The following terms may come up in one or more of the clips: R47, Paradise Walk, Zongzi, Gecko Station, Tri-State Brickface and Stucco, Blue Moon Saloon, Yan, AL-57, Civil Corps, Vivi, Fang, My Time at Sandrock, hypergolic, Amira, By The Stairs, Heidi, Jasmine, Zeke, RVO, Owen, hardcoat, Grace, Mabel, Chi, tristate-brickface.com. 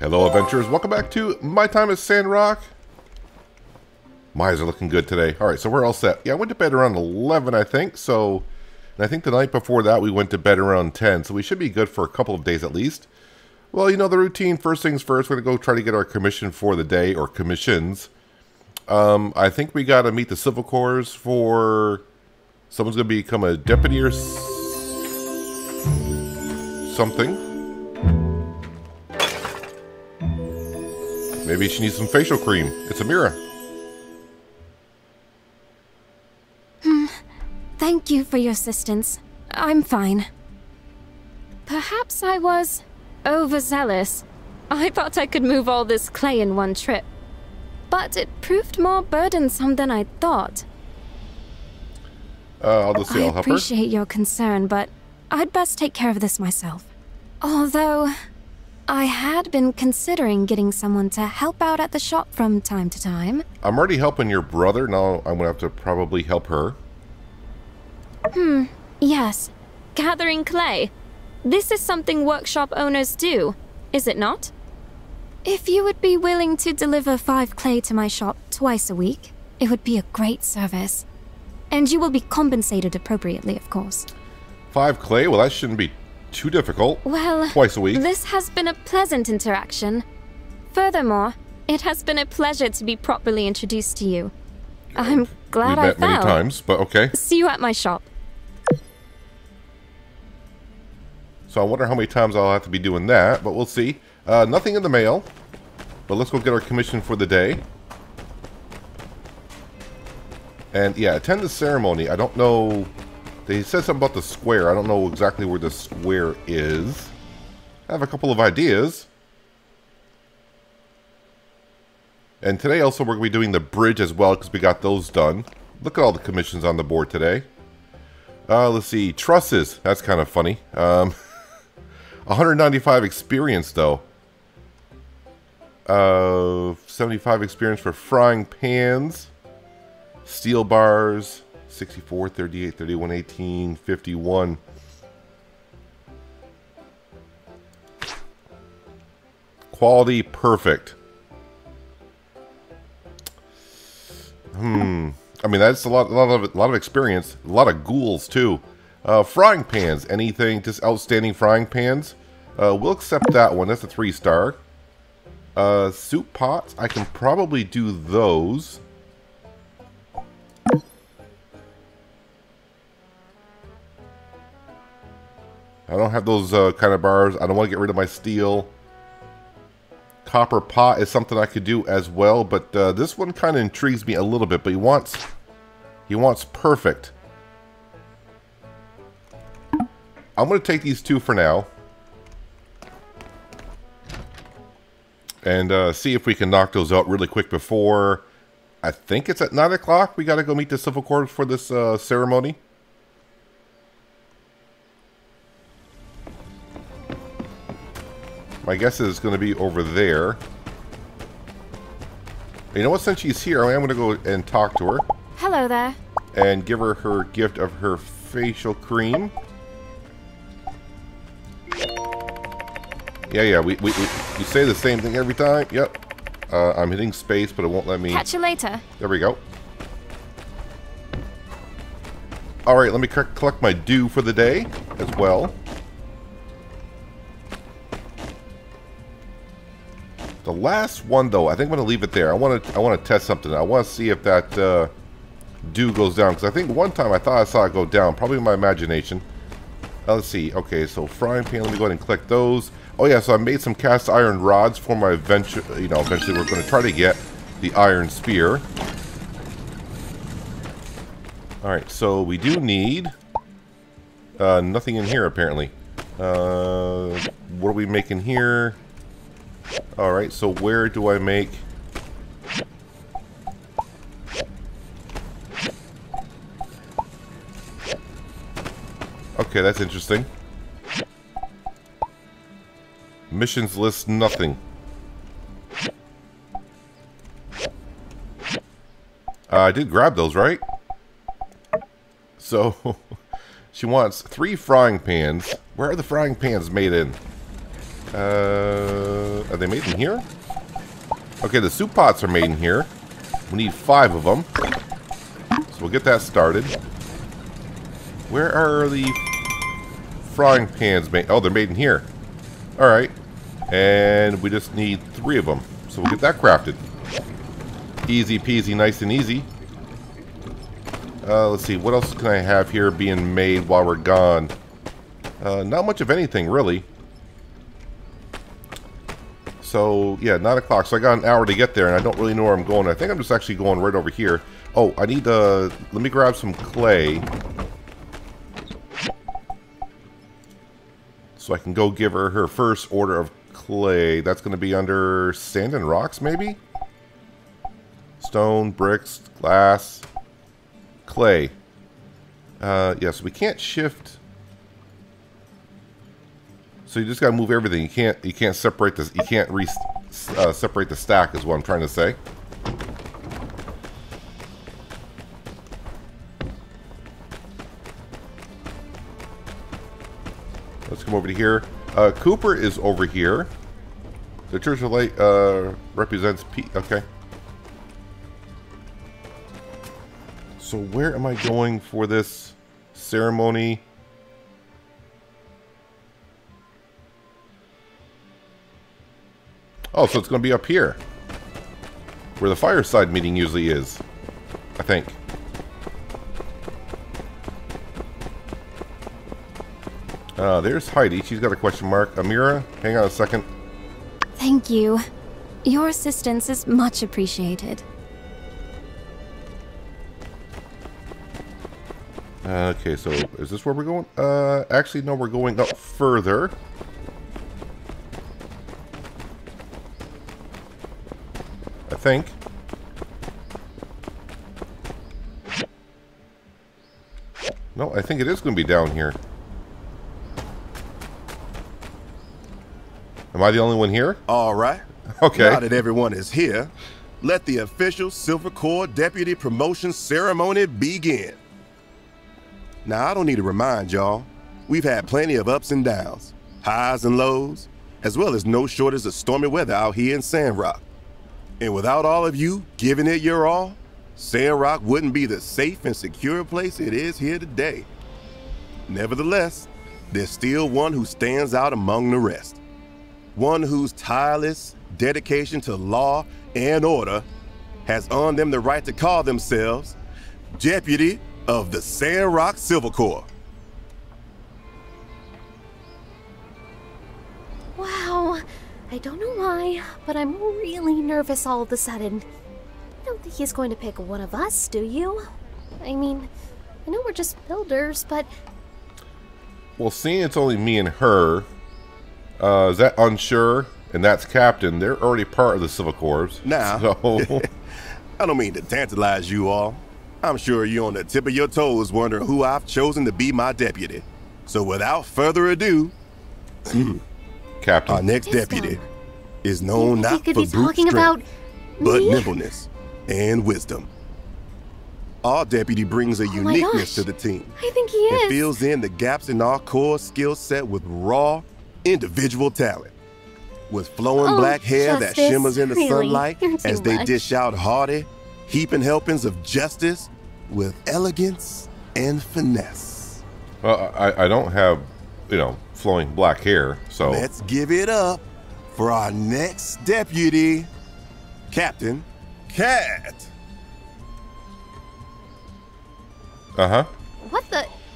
Hello, adventurers. Welcome back to My Time at Sandrock. My eyes are looking good today. All right, so we're all set. Yeah, I went to bed around 11, I think. So, and I think the night before that, we went to bed around 10. So we should be good for a couple of days at least. Well, you know, the routine, first things first, we're going to go try to get our commission for the day, or commissions. I think we got to meet the Civil Corps for... Someone's going to become a deputy or something. Maybe she needs some facial cream. It's Amira. Thank you for your assistance. I'm fine. Perhaps I was overzealous. I thought I could move all this clay in one trip. But it proved more burdensome than I thought. I'll just say I'll help her. I appreciate your concern, but I'd best take care of this myself. Although... I had been considering getting someone to help out at the shop from time to time. I'm already helping your brother. Now I'm going to have to probably help her. Yes. Gathering clay. This is something workshop owners do, is it not? If you would be willing to deliver 5 clay to my shop twice a week, it would be a great service. And you will be compensated appropriately, of course. 5 clay? Well, that shouldn't be... too difficult. Well, twice a week. This has been a pleasant interaction. Furthermore, it has been a pleasure to be properly introduced to you. I'm glad I fell. We've met many times, but okay. See you at my shop. So I wonder how many times I'll have to be doing that, but we'll see. Nothing in the mail, but let's go get our commission for the day. And yeah, attend the ceremony. I don't know... They said something about the square. I don't know exactly where the square is. I have a couple of ideas. And today also we're going to be doing the bridge as well because we got those done. Look at all the commissions on the board today. Let's see. Trusses. That's kind of funny. 195 experience though. 75 experience for frying pans. Steel bars. 64, 38, 31, 18, 51. Quality, perfect. I mean, that's a lot of experience. A lot of ghouls, too. Frying pans. Anything, just outstanding frying pans. We'll accept that one. That's a 3-star. Soup pots. I can probably do those. I don't have those kind of bars. I don't want to get rid of my steel. Copper pot is something I could do as well, but this one kind of intrigues me a little bit. But he wants perfect. I'm going to take these two for now, and see if we can knock those out really quick before. I think it's at 9 o'clock. We got to go meet the Civil Corps for this ceremony. My guess is it's going to be over there. You know what? Since she's here, I am going to go and talk to her. Hello there. And give her her gift of her facial cream. Yeah, we say the same thing every time. Yep. I'm hitting space, but it won't let me... Catch you later. There we go. All right, let me collect my due for the day as well. The last one, though, I think I'm going to leave it there. I want to test something. I want to see if that dew goes down. Because I think one time I thought I saw it go down. Probably in my imagination. Let's see. Okay, so frying pan. Let me go ahead and collect those. Oh, yeah, so I made some cast iron rods for my venture. You know, eventually we're going to try to get the iron spear. All right, so we do need... nothing in here, apparently. What are we making here? Alright, so where do I make... Okay, that's interesting. Missions list, nothing. I did grab those, right? So, she wants 3 frying pans. Where are the frying pans made in? Are they made in here? Okay, the soup pots are made in here. We need 5 of them. So we'll get that started. Where are the frying pans made? Oh, they're made in here. Alright. And we just need 3 of them. So we'll get that crafted. Easy peasy, nice and easy. Let's see, what else can I have here being made while we're gone? Not much of anything, really. So, yeah, 9 o'clock. So I got an hour to get there, and I don't really know where I'm going. I think I'm just actually going right over here. Oh, I need to... Let me grab some clay. So I can go give her her first order of clay. That's going to be under sand and rocks, maybe? Stone, bricks, glass... Clay. Yeah, so we can't shift. So you just gotta move everything. You can't separate this. You can't separate the stack is what I'm trying to say. Let's come over to here. Cooper is over here. The Church of Light represents P. Okay. So where am I going for this ceremony? Oh, so it's going to be up here. Where the fireside meeting usually is, I think. There's Heidi. She's got a question mark. Amira, hang on a second. Thank you. Your assistance is much appreciated. Okay, so is this where we're going? Actually, no, we're going up further. I think. No, I think it is going to be down here. Am I the only one here? All right. Okay. Now that everyone is here, let the official Civil Corps Deputy Promotion Ceremony begin. Now, I don't need to remind y'all, we've had plenty of ups and downs, highs and lows, as well as no shortage of stormy weather out here in Sandrock. And without all of you giving it your all, Sandrock wouldn't be the safe and secure place it is here today. Nevertheless, there's still one who stands out among the rest. One whose tireless dedication to law and order has earned them the right to call themselves Deputy of the Sandrock Civil Corps. Wow, I don't know why, but I'm really nervous all of a sudden. I don't think he's going to pick one of us, do you? I mean, I know we're just builders, but... Well, seeing it's only me and her, is that unsure? And that's Captain. They're already part of the Civil Corps. Nah. So... I don't mean to tantalize you all. I'm sure you're on the tip of your toes wondering who I've chosen to be my deputy. So without further ado, Captain, our next deputy is known not for brute strength, but nimbleness and wisdom. Our deputy brings a uniqueness to the team. I think he is. And fills in the gaps in our core skill set with raw, individual talent. With flowing black hair that shimmers in the sunlight as they dish out hearty, heaping helpings of justice with elegance and finesse. Well, I don't have, you know, flowing black hair, so... Let's give it up for our next deputy, Captain Cat. Uh-huh. What,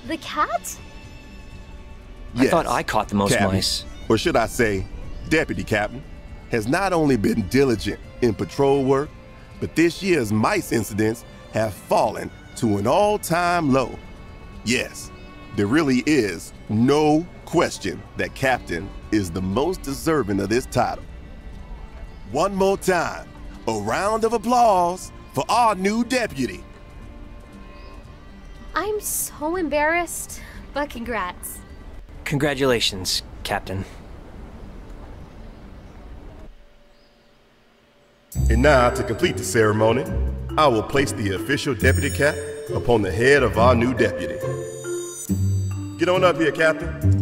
the cat? Yes. I thought I caught the most mice. Or should I say, Deputy Captain has not only been diligent in patrol work, but this year's mice incidents have fallen to an all-time low. Yes, there really is no question that Captain is the most deserving of this title. One more time, a round of applause for our new deputy. I'm so embarrassed, but congrats. Congratulations, Captain. And now, to complete the ceremony, I will place the official deputy cap upon the head of our new deputy. Get on up here, Captain.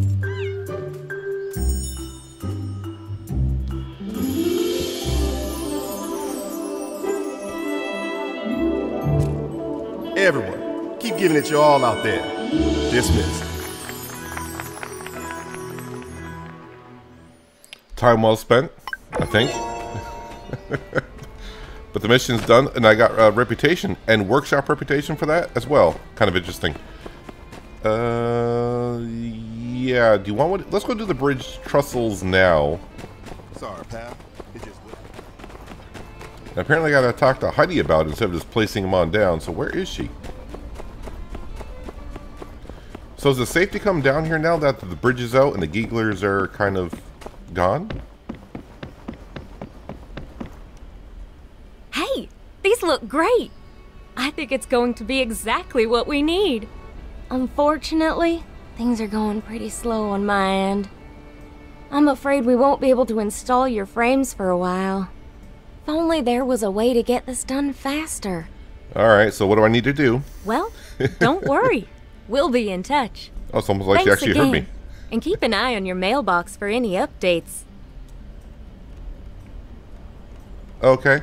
everyone. Keep giving it your all out there. Dismissed. Time well spent, I think. But the mission's done, and I got reputation and workshop reputation for that as well. Kind of interesting. Yeah. Do you want one? Let's go do the bridge trestles now. Sorry, pal. It just went. Apparently, I got to talk to Heidi about it instead of just placing him on down. So where is she? So is the safety come down here now that the bridge is out and the gigglers are kind of gone? Hey, these look great. I think it's going to be exactly what we need. Unfortunately, things are going pretty slow on my end. I'm afraid we won't be able to install your frames for a while. If only there was a way to get this done faster. Alright, so what do I need to do? Well, don't worry. We'll be in touch. Oh, it's almost like you actually heard me. And keep an eye on your mailbox for any updates. Okay.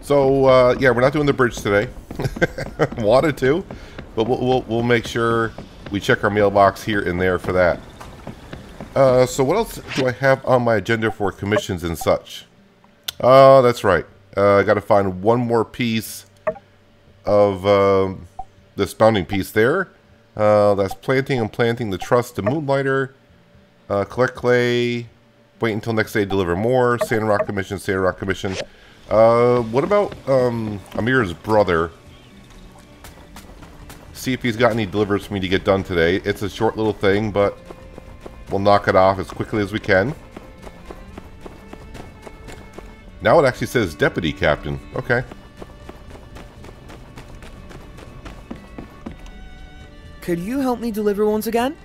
So, yeah, we're not doing the bridge today. Wanted to, but we'll make sure we check our mailbox here and there for that. So what else do I have on my agenda for commissions and such? Oh, that's right. I got to find one more piece of this bounding piece there. That's planting the truss to Moonlighter. Collect clay. Wait until next day to deliver more. Sandrock commission, Sandrock commission. What about Amira's brother? See if he's got any deliveries for me to get done today. It's a short little thing, but we'll knock it off as quickly as we can. Now it actually says Deputy Captain. Okay. Could you help me deliver once again?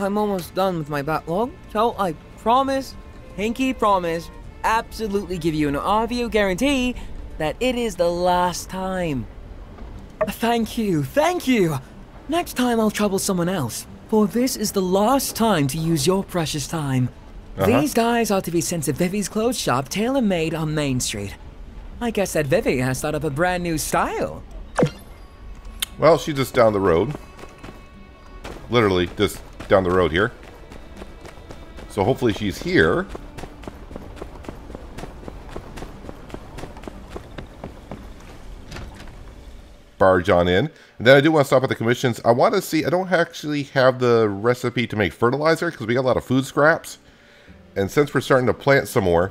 I'm almost done with my backlog, so I promise, Hinky promise, absolutely give you an RVO guarantee that it is the last time. Thank you, thank you! Next time I'll trouble someone else, for this is the last time to use your precious time. These guys are to be sent to Vivi's clothes shop, tailor-made on Main Street. I guess that Vivi has thought up a brand new style. Well, she's just down the road. Literally just down the road here. So hopefully she's here. Barge on in. And then I do want to stop at the commissions. I want to see, I don't actually have the recipe to make fertilizer because we got a lot of food scraps. And since we're starting to plant some more,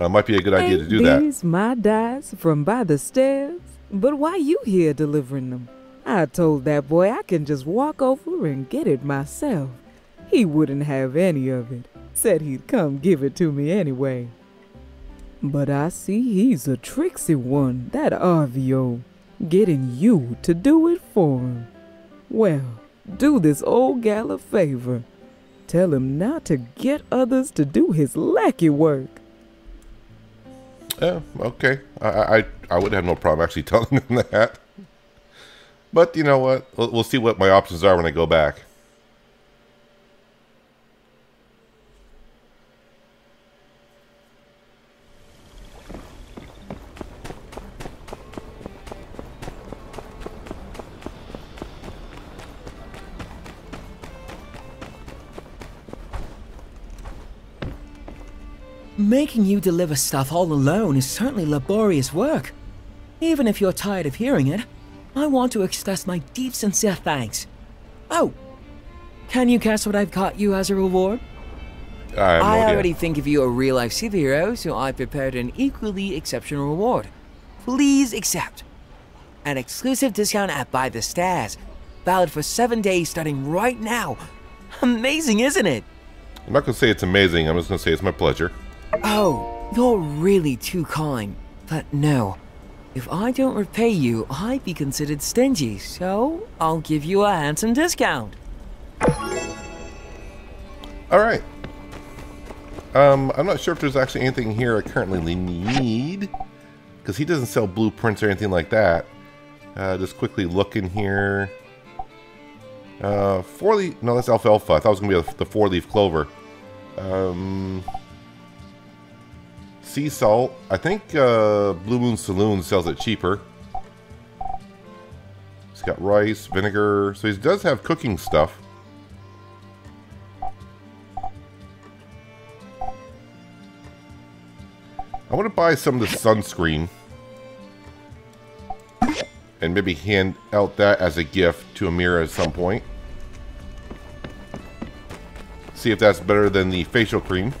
it might be a good idea to do that. These my dice from By The Stairs, but why you here delivering them? I told that boy I can just walk over and get it myself. He wouldn't have any of it. Said he'd come give it to me anyway. But I see he's a tricksy one, that RVO. Getting you to do it for him. Well, do this old gal a favor. Tell him not to get others to do his lackey work. Oh, okay. I would have no problem actually telling him that. But you know what? We'll see what my options are when I go back. Making you deliver stuff all alone is certainly laborious work. Even if you're tired of hearing it, I want to express my deep, sincere thanks. Oh, can you guess what I've got you as a reward? I already think of you a real-life superhero, so I prepared an equally exceptional reward. Please accept. An exclusive discount at By The Stairs, valid for 7 days starting right now. Amazing, isn't it? I'm not going to say it's amazing. I'm just going to say it's my pleasure. Oh, you're really too kind. But no. If I don't repay you, I'd be considered stingy, so I'll give you a handsome discount. Alright. I'm not sure if there's actually anything here I currently need, because he doesn't sell blueprints or anything like that. Just quickly look in here. Four-leaf... No, that's alfalfa. I thought it was going to be the four-leaf clover. sea salt. I think Blue Moon Saloon sells it cheaper. He's got rice, vinegar, so he does have cooking stuff. I want to buy some of the sunscreen and maybe hand out that as a gift to Amira at some point. See if that's better than the facial cream.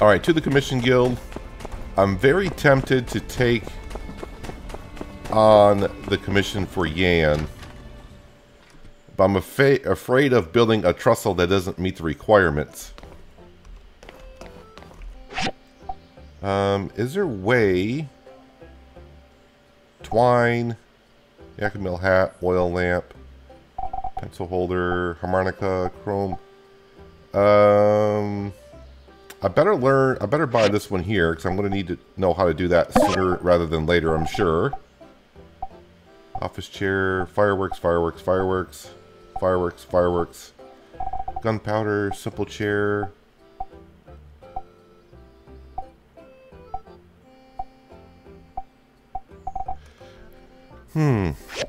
Alright, to the Commission Guild. I'm very tempted to take on the commission for Yan, but I'm afraid of building a trestle that doesn't meet the requirements. Is there a way? Twine, Yakimil hat, oil lamp, pencil holder, harmonica, chrome. I better buy this one here, because I'm going to need to know how to do that sooner rather than later, I'm sure. Office chair, fireworks, fireworks, fireworks, fireworks, fireworks, gunpowder, simple chair.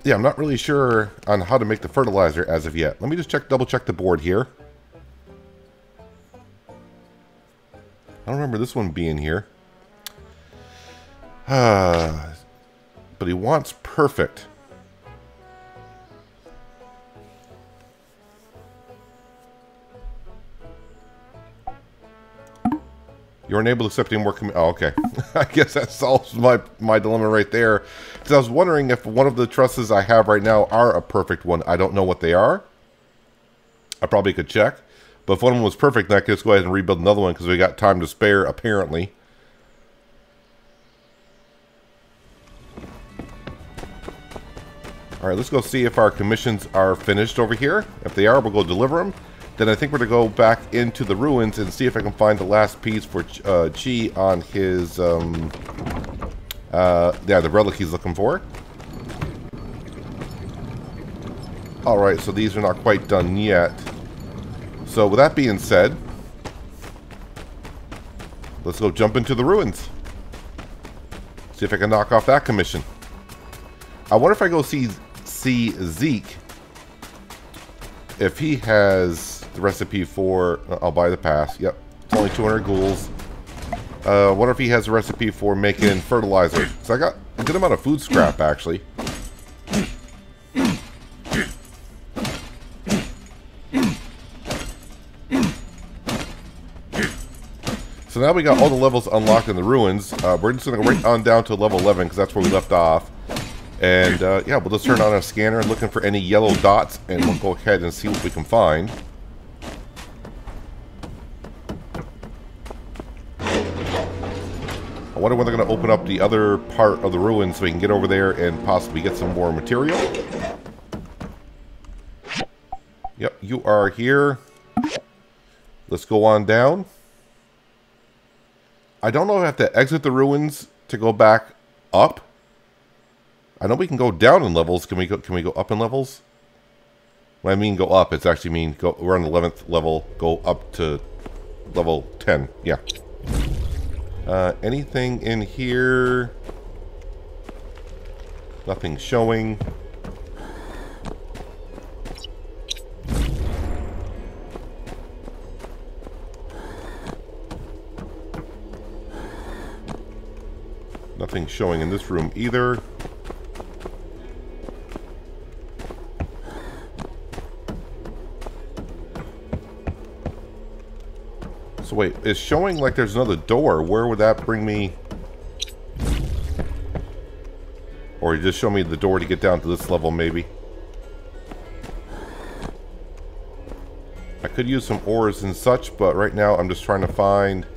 Yeah, I'm not really sure on how to make the fertilizer as of yet. Let me just double check the board here. I don't remember this one being here. But he wants perfect. You're unable to accept any more Oh, okay. I guess that solves my dilemma right there. Because I was wondering if one of the trusses I have right now are a perfect one. I don't know what they are. I probably could check. But if one of them was perfect, then I could just go ahead and rebuild another one because we got time to spare, apparently. Alright, let's go see if our commissions are finished over here. If they are, we'll go deliver them. Then I think we're going to go back into the ruins and see if I can find the last piece for Chi on his, the relic he's looking for. Alright, so these are not quite done yet. So with that being said, let's go jump into the ruins. See if I can knock off that commission. I wonder if I go see Zeke. If he has the recipe for... I'll buy the pass. Yep. It's only 200 ghouls. I wonder if he has a recipe for making fertilizer. So I got a good amount of food scrap, actually. So now we got all the levels unlocked in the ruins. We're just going to go right on down to level 11, because that's where we left off. And, yeah, we'll just turn on our scanner, looking for any yellow dots, and we'll go ahead and see what we can find. I wonder when they're going to open up the other part of the ruins so we can get over there and possibly get some more material. Yep, you are here. Let's go on down. I don't know if I have to exit the ruins to go back up. I know we can go down in levels. Can we go up in levels? When I mean go up, it's actually mean go, we're on the 11th level, go up to level 10. Yeah. Anything in here? Nothing showing. Nothing showing in this room either. So wait, it's showing like there's another door. Where would that bring me? Or just show me the door to get down to this level, maybe. I could use some ores and such, but right now I'm just trying to find...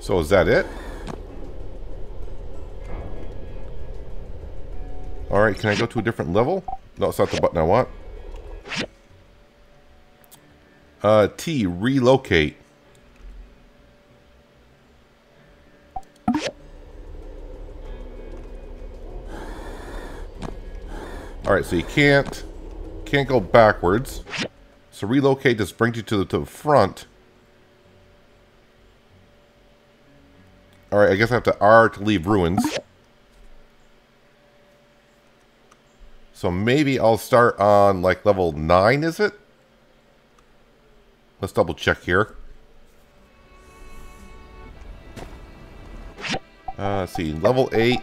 So is that it? Alright, can I go to a different level? No, it's not the button I want. T, relocate. Alright, so you can't go backwards. So relocate just brings you to the front. Alright, I guess I have to R to leave ruins. So maybe I'll start on like level 9, is it? Let's double check here. Let's see, level 8.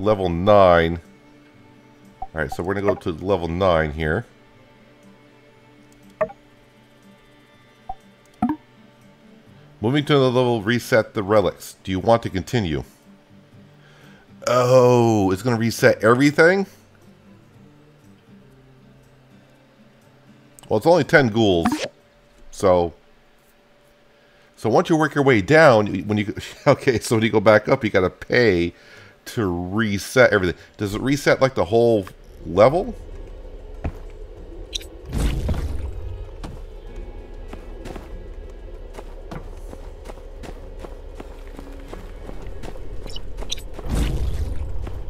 Level 9. Alright, so we're going to go to level 9 here. Moving to the level, reset the relics. Do you want to continue? Oh, it's going to reset everything? Well, it's only 10 ghouls. So once you work your way down, so when you go back up, you got to pay to reset everything. Does it reset like the whole level?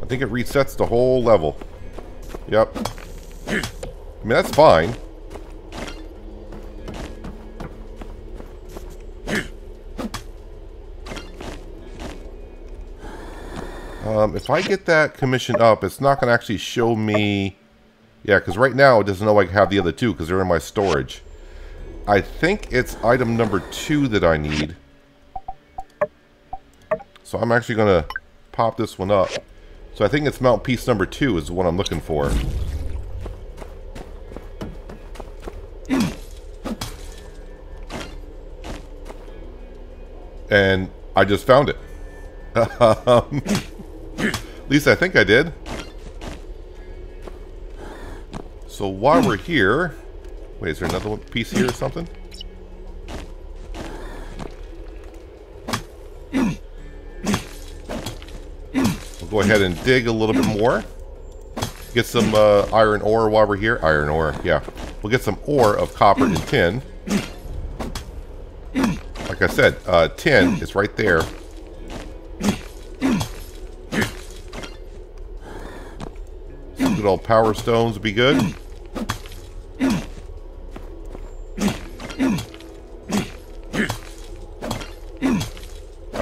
I think it resets the whole level. Yep. I mean, that's fine. If I get that commission up, it's not going to actually show me... Yeah, because right now it doesn't know I have the other two because they're in my storage. I think it's item number 2 that I need. So I'm actually going to pop this one up. So I think it's mount piece number 2 is what I'm looking for. And I just found it. At least I think I did. So while we're here... Wait, is there another one piece here or something? We'll go ahead and dig a little bit more. Get some iron ore while we're here. Iron ore, yeah. We'll get some ore of copper and tin. Like I said, tin is right there. All power stones would be good. I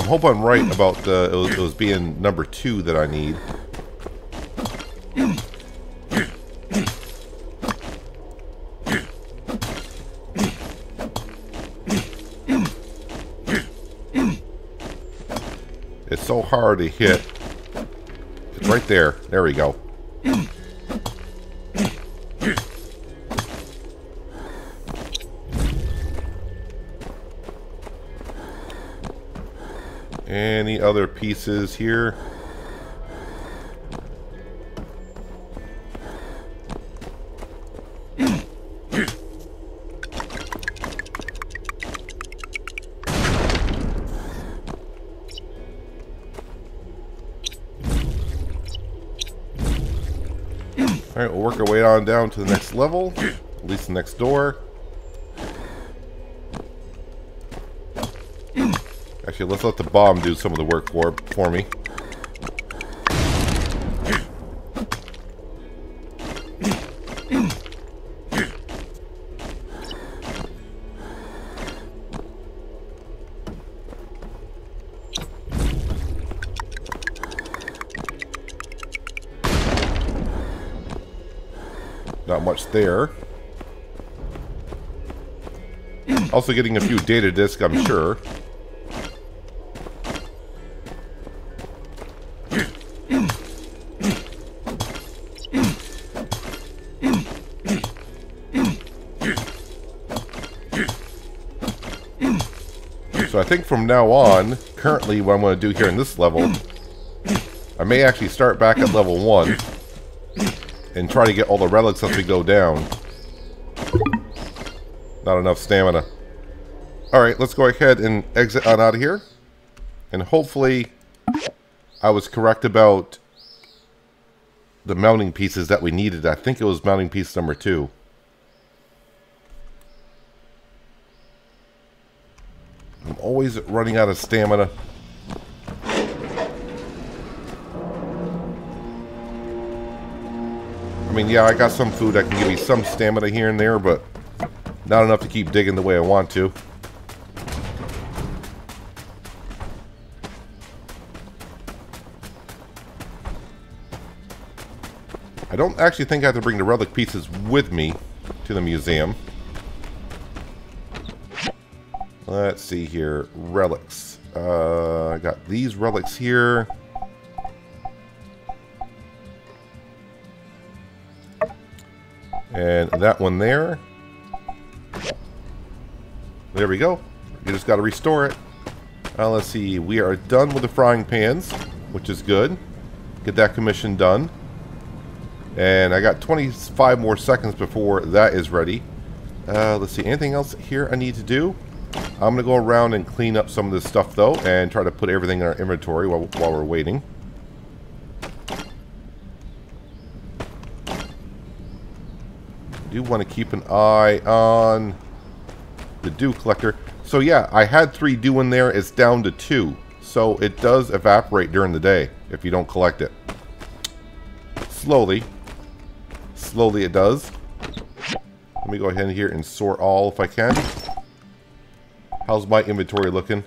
hope I'm right about the it was being number 2 that I need. It's so hard to hit. It's right there. There we go. Any other pieces here? Alright, we'll work our way on down to the next level, at least the next door. Actually, let's let the bomb do some of the work for me. Not much there. Also getting a few data discs, I'm sure. So I think from now on, currently what I'm going to do here in this level, I may actually start back at level 1 and try to get all the relics as we go down. Not enough stamina. Alright, let's go ahead and exit on out of here. And hopefully I was correct about the mounting pieces that we needed. I think it was mounting piece number 2. I'm always running out of stamina. I mean, yeah, I got some food that can give me some stamina here and there, but not enough to keep digging the way I want to. I don't actually think I have to bring the relic pieces with me to the museum. Let's see here. Relics. I got these relics here. And that one there. There we go. You just got to restore it. Let's see. We are done with the frying pans, which is good. Get that commission done. And I got 25 more seconds before that is ready. Let's see. Anything else here I need to do? I'm going to go around and clean up some of this stuff, though, and try to put everything in our inventory while we're waiting. I do want to keep an eye on the dew collector. So yeah, I had 3 dew in there. It's down to 2. So it does evaporate during the day if you don't collect it. Slowly. Slowly it does. Let me go ahead here and sort all if I can. How's my inventory looking?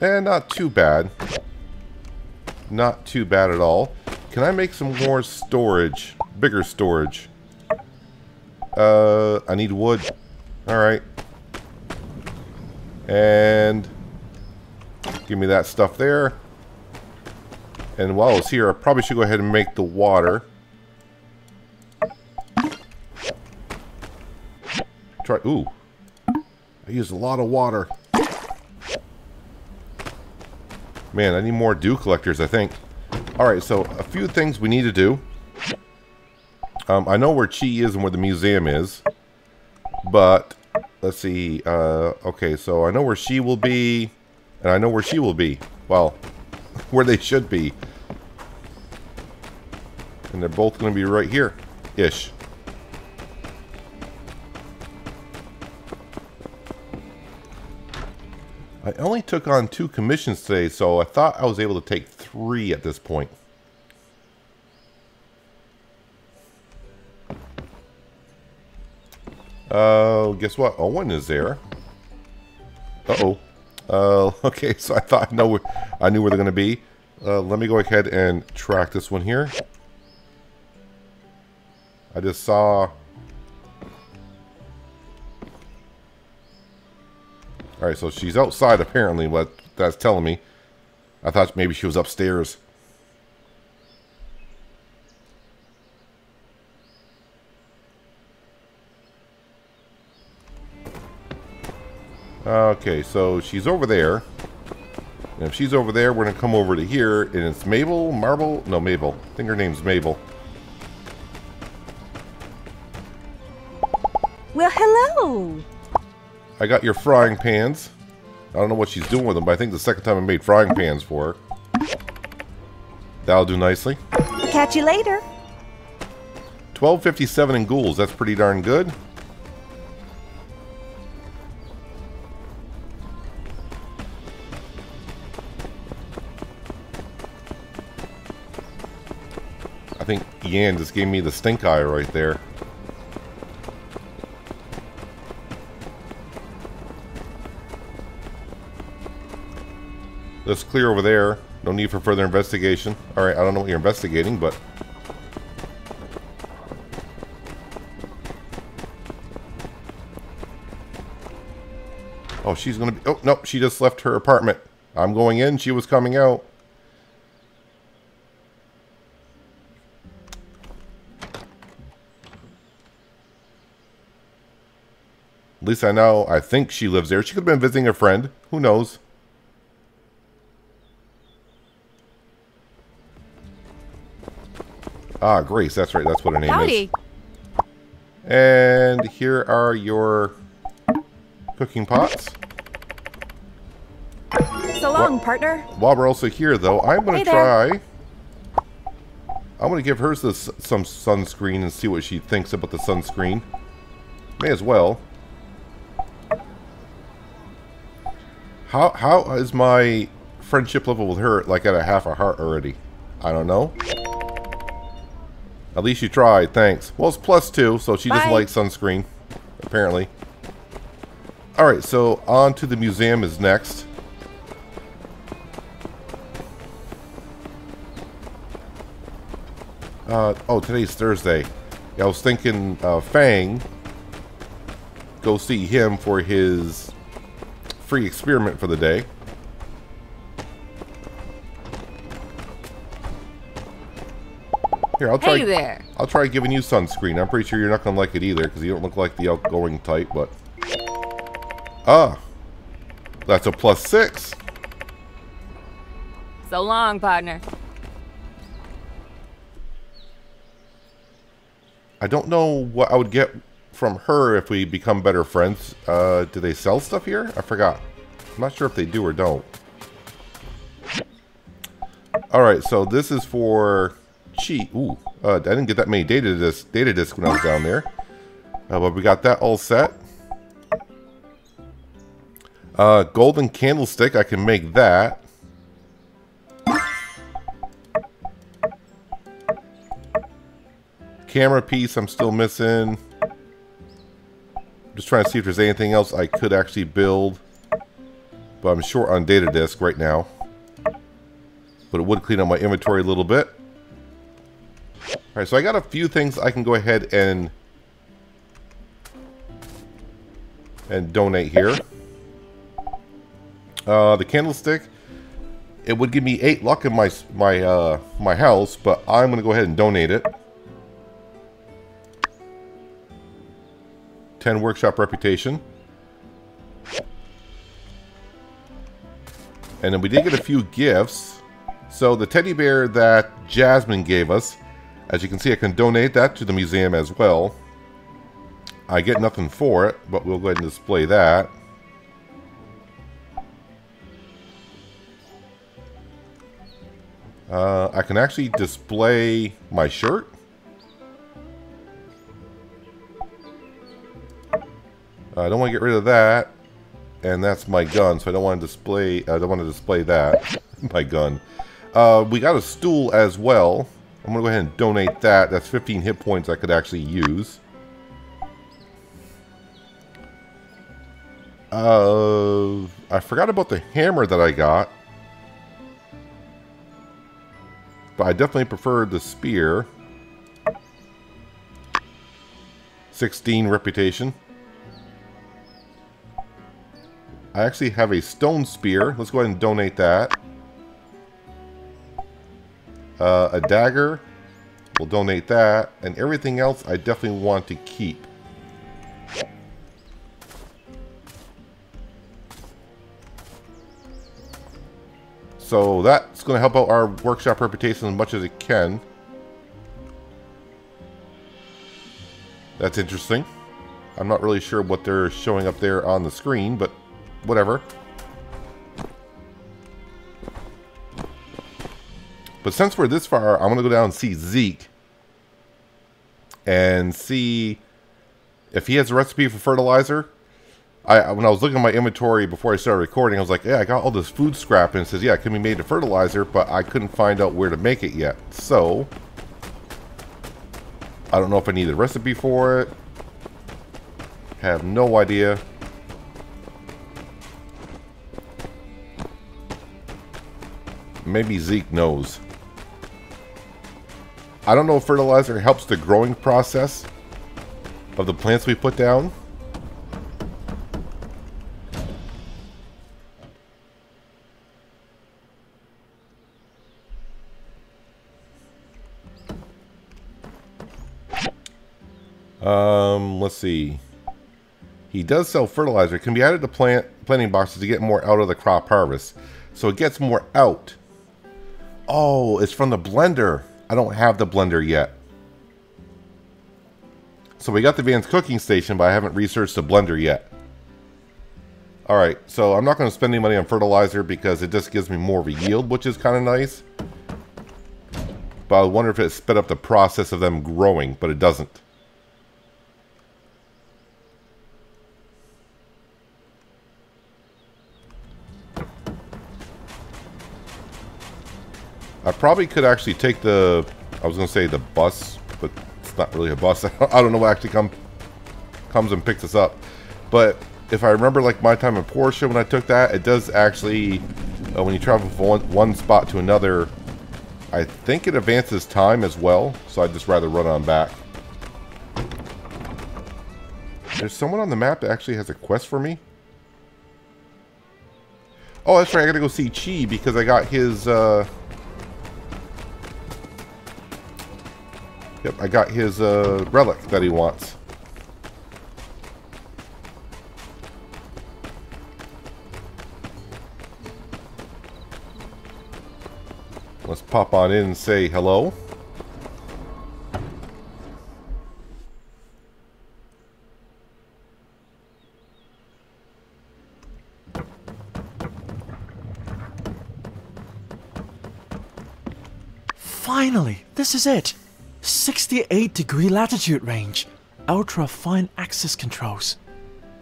And not too bad. Not too bad at all. Can I make some more storage? Bigger storage. I need wood. Alright. And give me that stuff there. And while it's here, I probably should go ahead and make the water. Try. Ooh. I used a lot of water. Man, I need more dew collectors, I think. Alright, so a few things we need to do. I know where Chi is and where the museum is, but let's see. Okay, so I know where she will be, and I know where she will be. Well, where they should be. And they're both going to be right here, ish. I only took on 2 commissions today, so I thought I was able to take 3 at this point. Guess what? Owen is there. Uh-oh. Okay, so I thought I knew where they're going to be. Let me go ahead and track this one here. I just saw... Alright, so she's outside apparently, what that's telling me. I thought maybe she was upstairs. Okay, so she's over there. And if she's over there, we're going to come over to here. And it's Mabel? Marble? No, Mabel. I think her name's Mabel. Well, hello! I got your frying pans. I don't know what she's doing with them, but I think the second time I made frying pans for her. That'll do nicely. Catch you later. 1257 in ghouls. That's pretty darn good. I think Yan just gave me the stink eye right there. Let's clear over there. No need for further investigation. Alright, I don't know what you're investigating, but... Oh, she's gonna be... Oh, nope, she just left her apartment. I'm going in, she was coming out. At least I know, I think she lives there. She could have been visiting a friend. Who knows? Ah, Grace. That's right. That's what her name Howdy. Is. And here are your cooking pots. So long, partner. While we're also here, though, I'm going to try... I'm going to give her some sunscreen and see what she thinks about the sunscreen. May as well. How is my friendship level with her, like, at a half a heart already? I don't know. At least you tried, thanks. Well, it's +2, so she just likes sunscreen, apparently. Alright, so on to the museum is next. Oh, today's Thursday. Yeah, I was thinking Fang, go see him for his free experiment for the day. Here, I'll try giving you sunscreen. I'm pretty sure you're not going to like it either, because you don't look like the outgoing type, but... Ah! That's a +6! So long, partner. I don't know what I would get from her if we become better friends. Do they sell stuff here? I forgot. I'm not sure if they do or don't. Alright, so this is for... Chi. Ooh, I didn't get that many data discs when I was down there. But we got that all set. Golden candlestick, I can make that. Camera piece, I'm still missing. I'm just trying to see if there's anything else I could actually build. But I'm short on data disk right now. But it would clean up my inventory a little bit. Alright, so I got a few things I can go ahead and donate here. The candlestick, it would give me 8 luck in my house, but I'm going to go ahead and donate it. 10 workshop reputation. And then we did get a few gifts. So the teddy bear that Jasmine gave us, as you can see, I can donate that to the museum as well. I get nothing for it, but we'll go ahead and display that. I can actually display my shirt. I don't want to get rid of that, and that's my gun, so I don't want to display. I don't want to display that. My gun. We got a stool as well. I'm going to go ahead and donate that. That's 15 hit points I could actually use. I forgot about the hammer that I got. But I definitely prefer the spear. 16 reputation. I actually have a stone spear. Let's go ahead and donate that. A dagger, we'll donate that, and everything else I definitely want to keep. So that's going to help out our workshop reputation as much as it can. That's interesting. I'm not really sure what they're showing up there on the screen, but whatever. But since we're this far, I'm going to go down and see Zeke and see if he has a recipe for fertilizer. When I was looking at my inventory before I started recording, I was like, yeah, I got all this food scrap, and it says, yeah, it can be made to fertilizer, but I couldn't find out where to make it yet. So, I don't know if I need a recipe for it. Have no idea. Maybe Zeke knows. I don't know if fertilizer helps the growing process of the plants we put down. Let's see. He does sell fertilizer. It can be added to planting boxes to get more out of the crop harvest. So it gets more out. Oh, it's from the blender. I don't have the blender yet. So we got the Van's cooking station, but I haven't researched the blender yet. Alright, so I'm not going to spend any money on fertilizer because it just gives me more of a yield, which is kind of nice. But I wonder if it sped up the process of them growing, but it doesn't. I probably could actually take the bus but it's not really a bus. I don't know what actually comes and picks us up. But if I remember, like, my time in Porsche when I took that, it does actually, when you travel from one spot to another, I think it advances time as well. So I'd just rather run on back. There's someone on the map that actually has a quest for me. Oh, that's right. I gotta go see Chi because I got his, Yep, I got his relic that he wants. Let's pop on in and say hello. Finally, this is it. 68-degree latitude range, ultra-fine axis controls.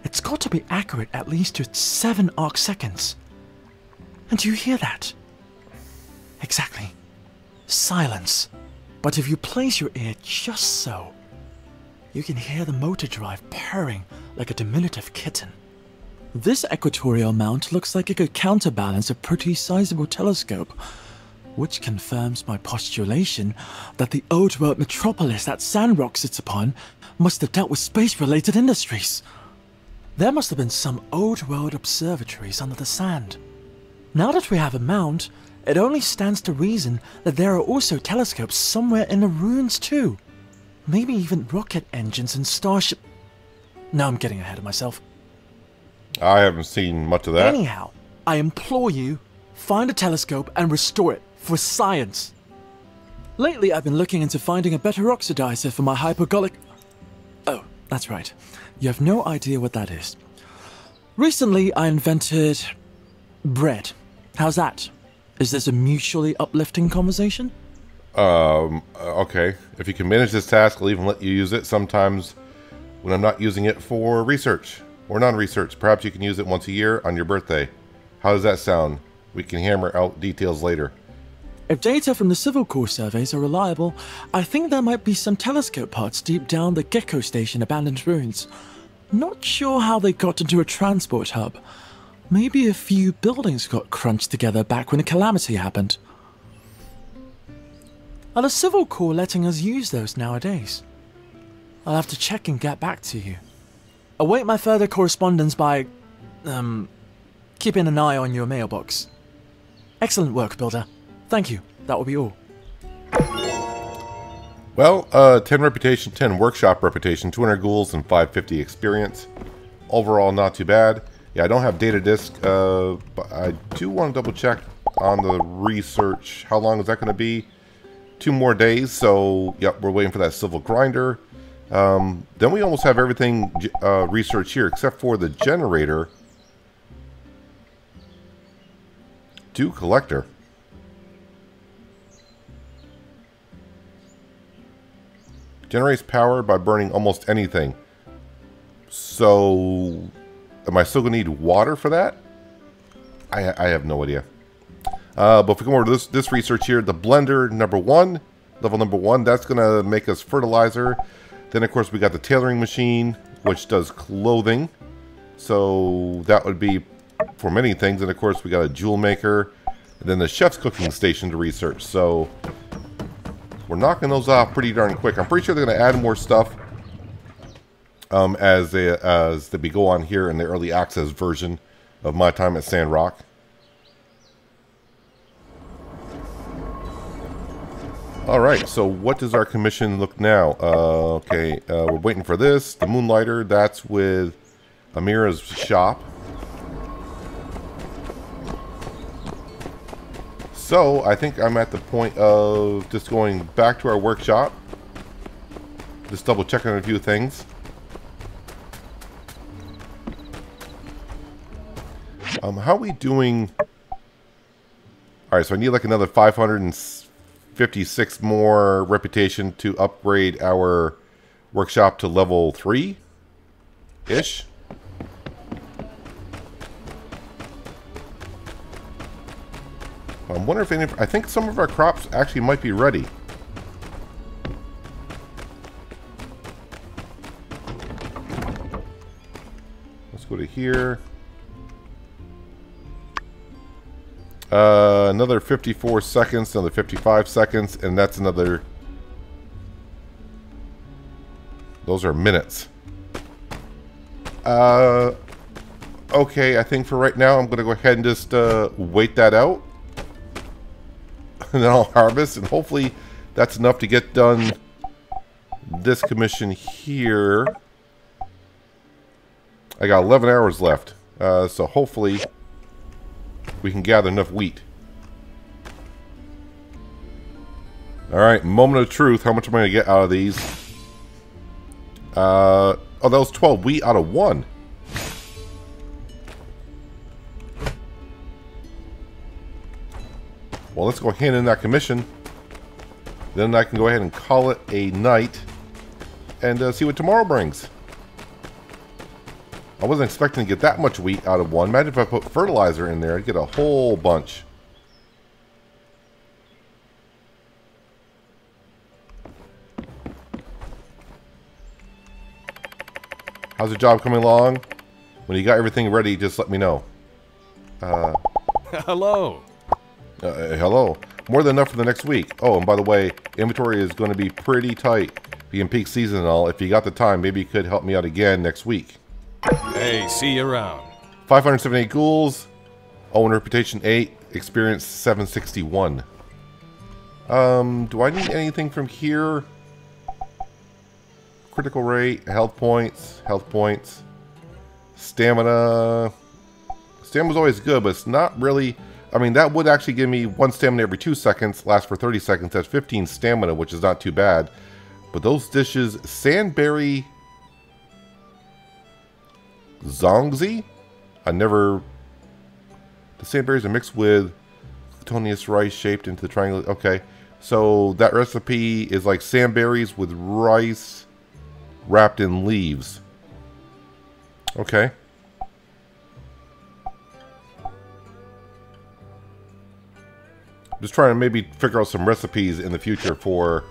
It's got to be accurate at least to 7 arc seconds. And do you hear that? Exactly. Silence. But if you place your ear just so, you can hear the motor drive purring like a diminutive kitten. This equatorial mount looks like it could counterbalance a pretty sizable telescope, which confirms my postulation that the old world metropolis that Sandrock sits upon must have dealt with space-related industries. There must have been some old world observatories under the sand. Now that we have a mount, it only stands to reason that there are also telescopes somewhere in the ruins too. Maybe even rocket engines and starship... Now I'm getting ahead of myself. I haven't seen much of that. Anyhow, I implore you, find a telescope and restore it. For science. Lately, I've been looking into finding a better oxidizer for my hypergolic... Oh, that's right. You have no idea what that is. Recently, I invented... bread. How's that? Is this a mutually uplifting conversation? Okay. If you can manage this task, I'll even let you use it sometimes when I'm not using it for research or non-research. Perhaps you can use it once a year on your birthday. How does that sound? We can hammer out details later. If data from the Civil Corps surveys are reliable, I think there might be some telescope parts deep down the Gecko Station abandoned ruins. Not sure how they got into a transport hub. Maybe a few buildings got crunched together back when a calamity happened. Are the Civil Corps letting us use those nowadays? I'll have to check and get back to you. Await my further correspondence by... keeping an eye on your mailbox. Excellent work, Builder. Thank you. That will be all. Well, 10 reputation, 10 workshop reputation, 200 ghouls, and 550 experience. Overall, not too bad. Yeah, I don't have data disk, but I do want to double check on the research. How long is that going to be? 2 more days, so yep, we're waiting for that Civil Grinder. Then we almost have everything researched here, except for the generator. Due collector. Generates power by burning almost anything. So, am I still going to need water for that? I have no idea. But if we come over to this research here, the blender #1, level #1, that's going to make us fertilizer. Then, of course, we got the tailoring machine, which does clothing. So, that would be for many things. And, of course, we got a jewel maker. And then the chef's cooking station to research. So... we're knocking those off pretty darn quick. I'm pretty sure they're going to add more stuff as we go on here in the early access version of My Time at Sandrock. All right, so what does our commission look now? Okay, we're waiting for this. The Moonlighter, that's with Amira's shop. So, I think I'm at the point of just going back to our workshop. Just double checking a few things. How are we doing? Alright, so I need like another 556 more reputation to upgrade our workshop to level 3-ish. I wonder if any... I think some of our crops actually might be ready. here. Another 54 seconds, another 55 seconds, and that's another... Those are minutes. Okay, I think for right now, I'm going to go ahead and just wait that out. And then I'll harvest, and hopefully that's enough to get done this commission here. I got 11 hours left, so hopefully we can gather enough wheat. Alright, moment of truth. How much am I going to get out of these? Oh, that was 12 wheat out of 1. Well, let's go hand in that commission. Then I can go ahead and call it a night and see what tomorrow brings. I wasn't expecting to get that much wheat out of 1. Imagine if I put fertilizer in there, I'd get a whole bunch. How's the job coming along? When you got everything ready, just let me know. Hello. Hello. More than enough for the next week. Oh, and by the way, inventory is going to be pretty tight. Being peak season and all, if you got the time, maybe you could help me out again next week. Hey, see you around. 578 ghouls. Owen reputation 8. Experience 761. Do I need anything from here? Critical rate, health points, stamina. Stamina's always good, but it's not really... I mean, that would actually give me 1 stamina every 2 seconds, last for 30 seconds. That's 15 stamina, which is not too bad. But those dishes, Sandberry... Zongzi? I never... The sandberries are mixed with glutinous rice shaped into the triangle. Okay, so that recipe is like sandberries with rice wrapped in leaves. Okay. Just trying to maybe figure out some recipes in the future for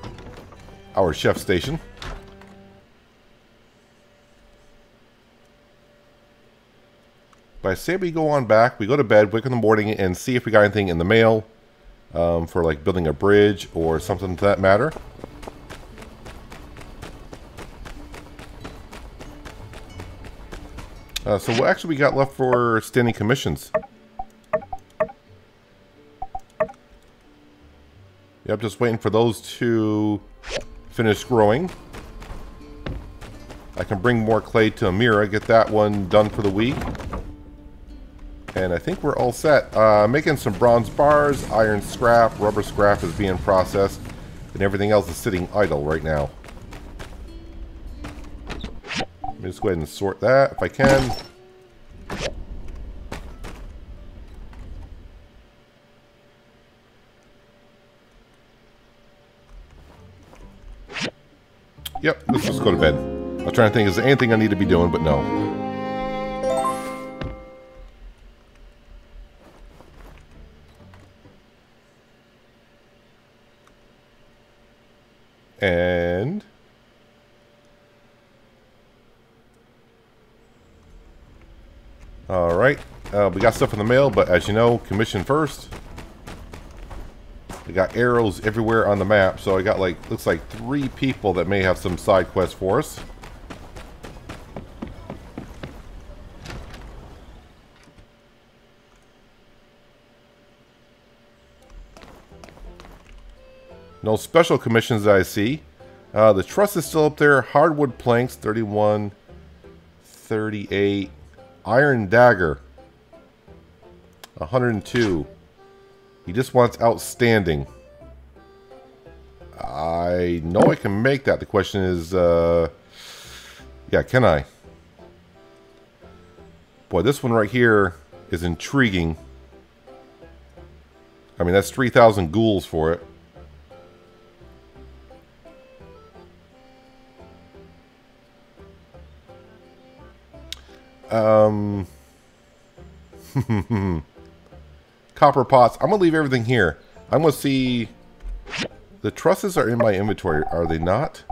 our chef station. But I say we go on back, we go to bed, wake up in the morning, and see if we got anything in the mail for like building a bridge or something to that matter. So what actually we got left for standing commissions? Yep, just waiting for those to finish growing. I can bring more clay to Amira, get that one done for the week. And I think we're all set. Making some bronze bars, iron scrap, rubber scrap is being processed, and everything else is sitting idle right now. Let me just go ahead and sort that if I can. Yep, let's just go to bed. I was trying to think, is there anything I need to be doing, but no. And all right, we got stuff in the mail, but as you know, commission first. We got arrows everywhere on the map, so I got like looks like 3 people that may have some side quests for us. No special commissions that I see. The truss is still up there. Hardwood planks, 31, 38. Iron dagger, 102. He just wants outstanding. I know I can make that. The question is, yeah, can I? Boy, this one right here is intriguing. I mean, that's 3,000 ghouls for it. Copper pots. I'm gonna leave everything here. I'm gonna see. The trusses are in my inventory, are they not?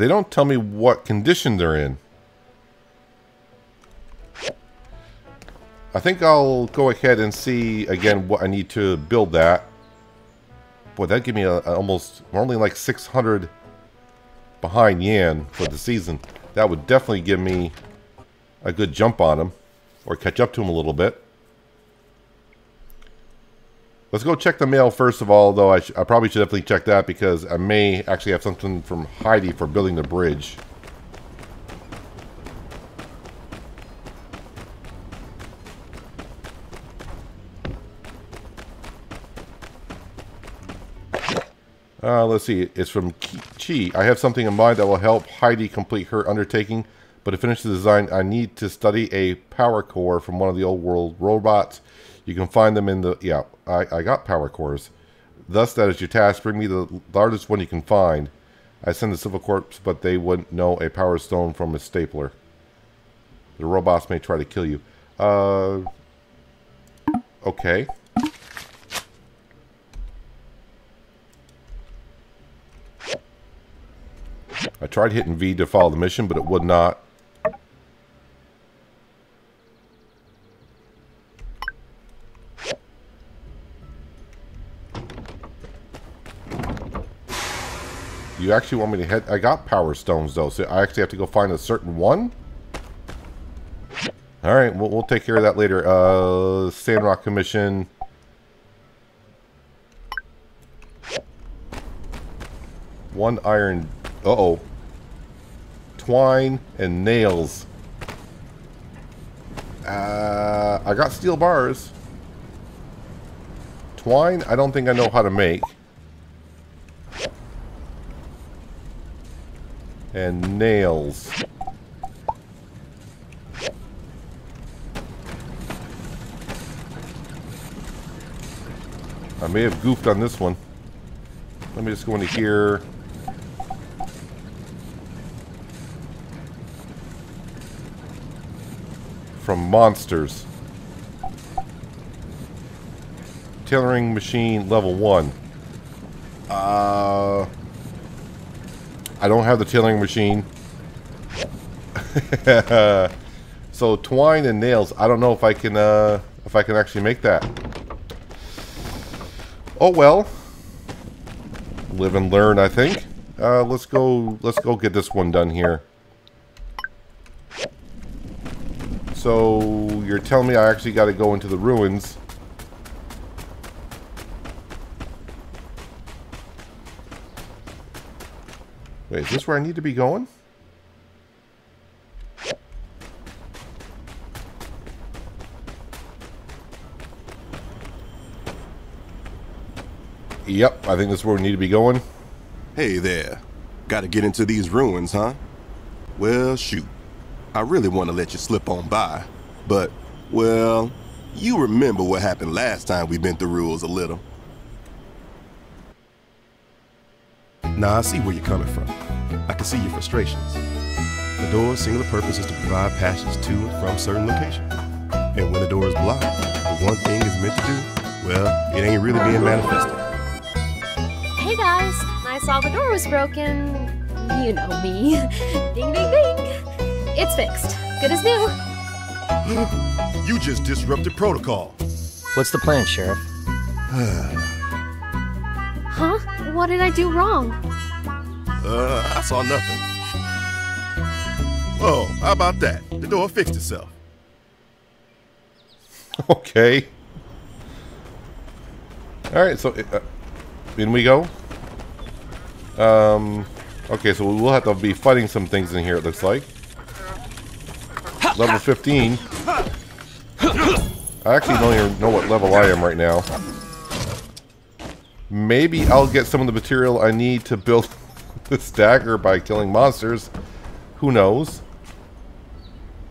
they don't tell me what condition they're in. I think I'll go ahead and see again what I need to build that. Boy, that gave me a almost, we're only like 600 behind Yan for the season. That would definitely give me a good jump on him, or catch up to him a little bit. Let's go check the mail first of all, though. I probably should definitely check that because I may actually have something from Heidi for building the bridge. Let's see, it's from Chi. I have something in mind that will help Heidi complete her undertaking, but to finish the design, I need to study a power core from one of the old world robots. You can find them in the... Yeah, I got power cores. Thus, that is your task. Bring me the largest one you can find. I sent the Civil Corps, but they wouldn't know a power stone from a stapler. The robots may try to kill you. Okay. I tried hitting V to follow the mission, but it would not. You actually want me to head... I got power stones, though, so I actually have to go find a certain one? Alright, we'll take care of that later. Sandrock Commission... One iron... Uh-oh. Twine and nails. I got steel bars. Twine, I don't think I know how to make. And nails. I may have goofed on this one. Let me just go into here. From monsters. Tailoring machine level 1. I don't have the tailoring machine. So twine and nails. I don't know if I can actually make that. Oh well. Live and learn, I think. Let's go get this one done here. So you're telling me I actually got to go into the ruins. Wait, is this where I need to be going? Yep, I think that's where we need to be going. Hey there. Gotta get into these ruins, huh? Well, shoot. I really want to let you slip on by. But, well, you remember what happened last time we bent the rules a little. Now, I see where you're coming from. I can see your frustrations. The door's singular purpose is to provide passage to and from certain locations. And when the door is blocked, the one thing it's meant to do, well, it ain't really being manifested. Hey guys, I saw the door was broken. You know me. Ding, ding, ding. It's fixed. Good as new. You just disrupted protocol. What's the plan, Sheriff? Huh? What did I do wrong? I saw nothing. Whoa, how about that? The door fixed itself. Okay. Alright, so... in we go. Okay, so we'll have to be fighting some things in here, it looks like. Level 15. I actually don't even know what level I am right now. Maybe I'll get some of the material I need to build this dagger by killing monsters. Who knows?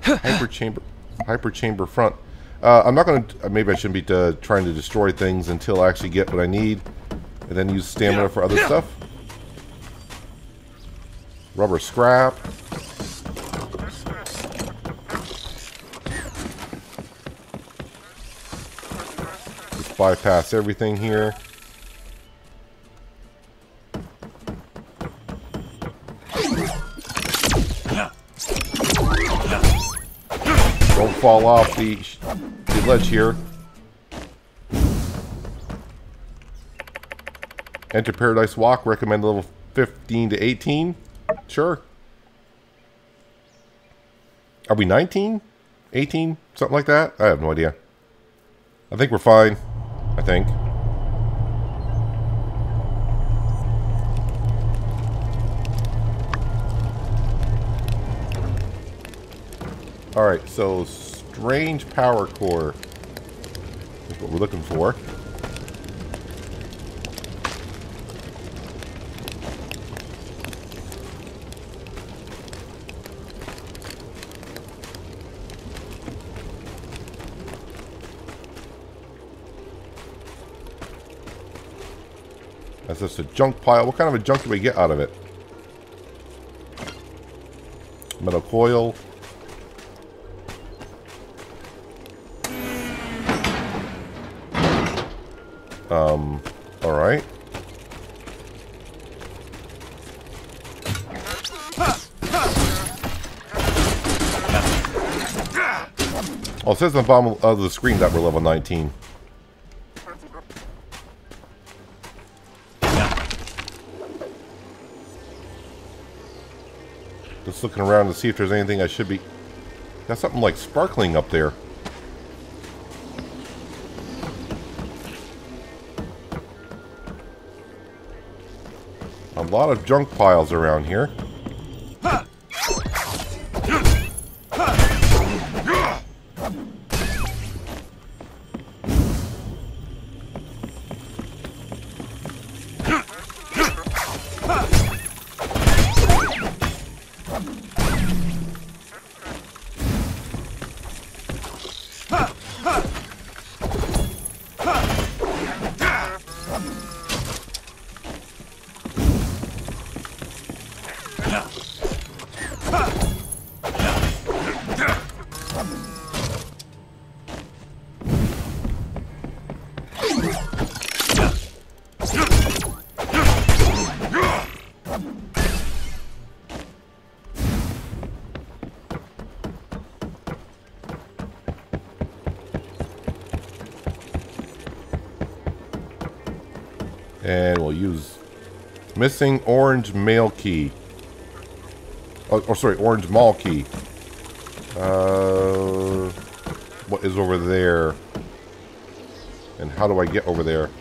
Hyper chamber front. I'm not going to... Maybe I shouldn't be trying to destroy things until I actually get what I need. And then use stamina for other stuff. Rubber scrap. Just bypass everything here. Don't fall off the ledge here. Enter Paradise Walk. Recommend level 15 to 18. Sure. Are we 19? 18? Something like that? I have no idea. I think we're fine. I think. Alright, so strange power core is what we're looking for. That's just a junk pile. What kind of a junk do we get out of it? Metal coil. All right. Oh, it says on the bottom of the screen that we're level 19. Just looking around to see if there's anything I should be... Got something like sparkling up there. A lot of junk piles around here. And we'll use missing orange mail key. Oh, sorry, orange mall key. What is over there? And how do I get over there?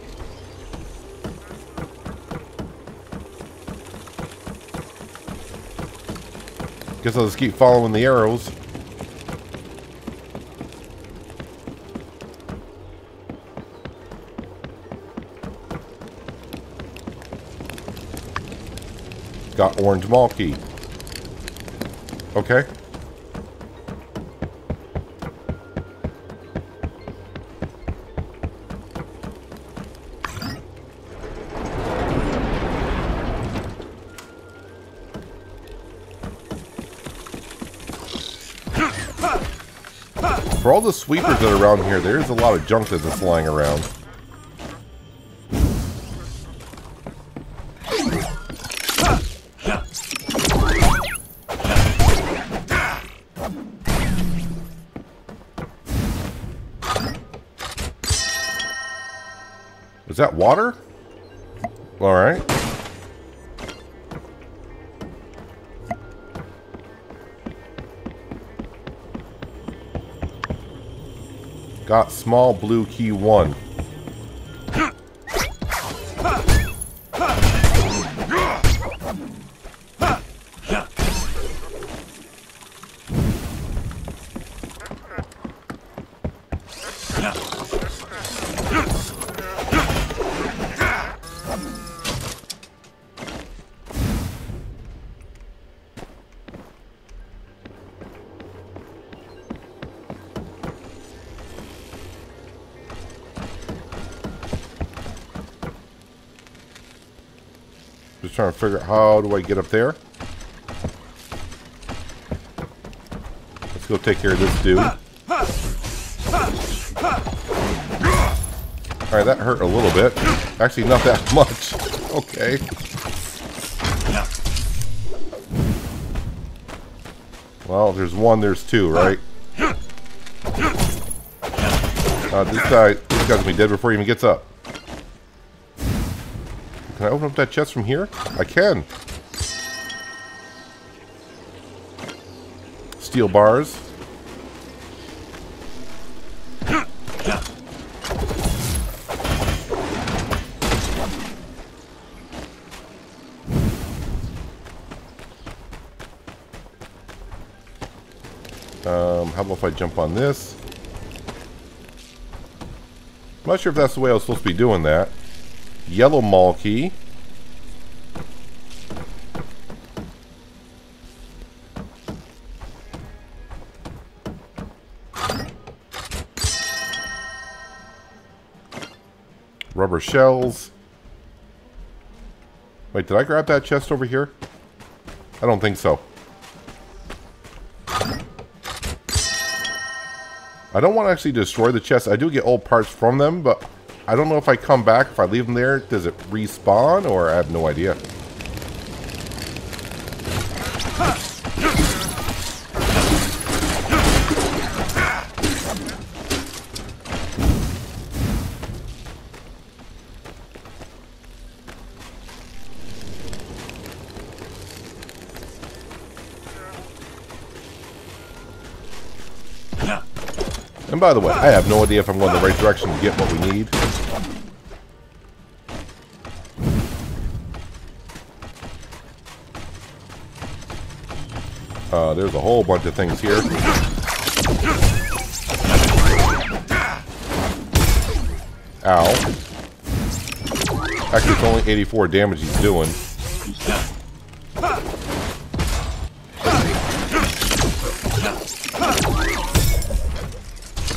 Guess I'll just keep following the arrows. Got orange mall key. Okay. For all the sweepers that are around here, there's a lot of junk that's just lying around. Is that water? All right. Got small blue key 1. Just trying to figure out how do I get up there. Let's go take care of this dude. Alright, that hurt a little bit. Actually, not that much. Okay. Well, there's one, there's two, right? This guy's gonna be dead before he even gets up. Can I open up that chest from here? I can. Steel bars. How about if I jump on this? I'm not sure if that's the way I was supposed to be doing that. Yellow mall key. Rubber shells. Wait, did I grab that chest over here? I don't think so. I don't want to actually destroy the chest. I do get old parts from them, but I don't know if I come back, if I leave them there, does it respawn, or I have no idea. And by the way, I have no idea if I'm going the right direction to get what we need. There's a whole bunch of things here. Ow. Actually, it's only 84 damage he's doing.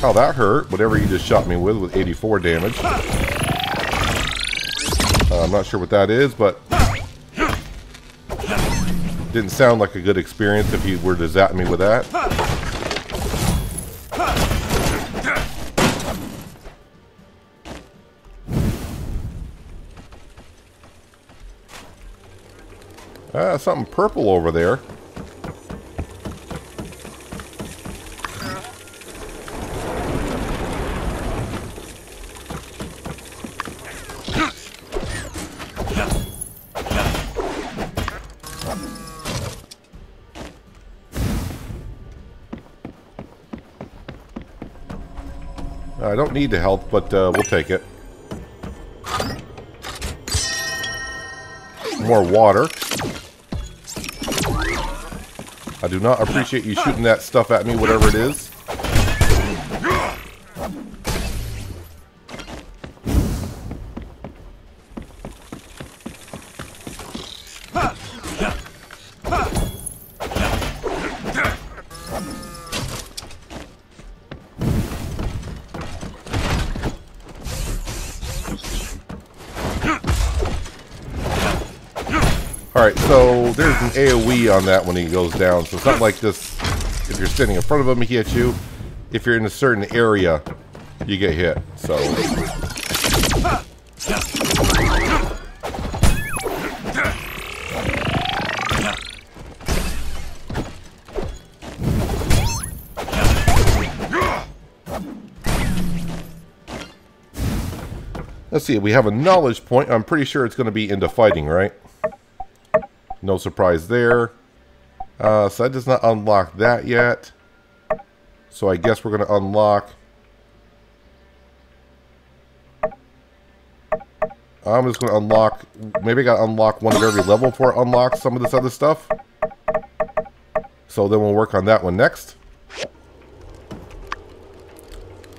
Oh, that hurt. Whatever you just shot me with 84 damage. I'm not sure what that is, but... didn't sound like a good experience if you were to zap me with that. Ah, something purple over there. I don't need the help, but we'll take it. More water. I do not appreciate you shooting that stuff at me, whatever it is. Alright, so there's an AoE on that when he goes down, so it's not like this, if you're standing in front of him, he hits you. If you're in a certain area, you get hit, so... Let's see, we have a knowledge point. I'm pretty sure it's going to be into fighting, right? No surprise there. So that does not unlock that yet. So I guess we're going to unlock... I'm just going to unlock... Maybe I got to unlock one at every level before I unlock some of this other stuff. So then we'll work on that one next.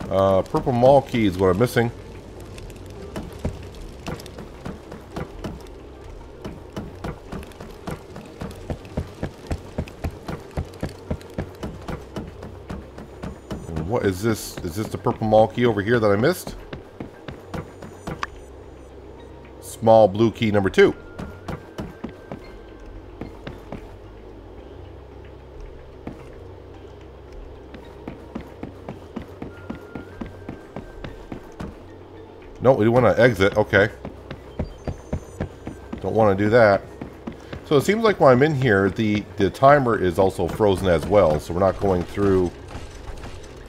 Purple mall key is what I'm missing. What is this? Is this the purple mall key over here that I missed? Small blue key number 2. No, we want to exit. Okay. Don't want to do that. So it seems like when I'm in here, the timer is also frozen as well. So we're not going through...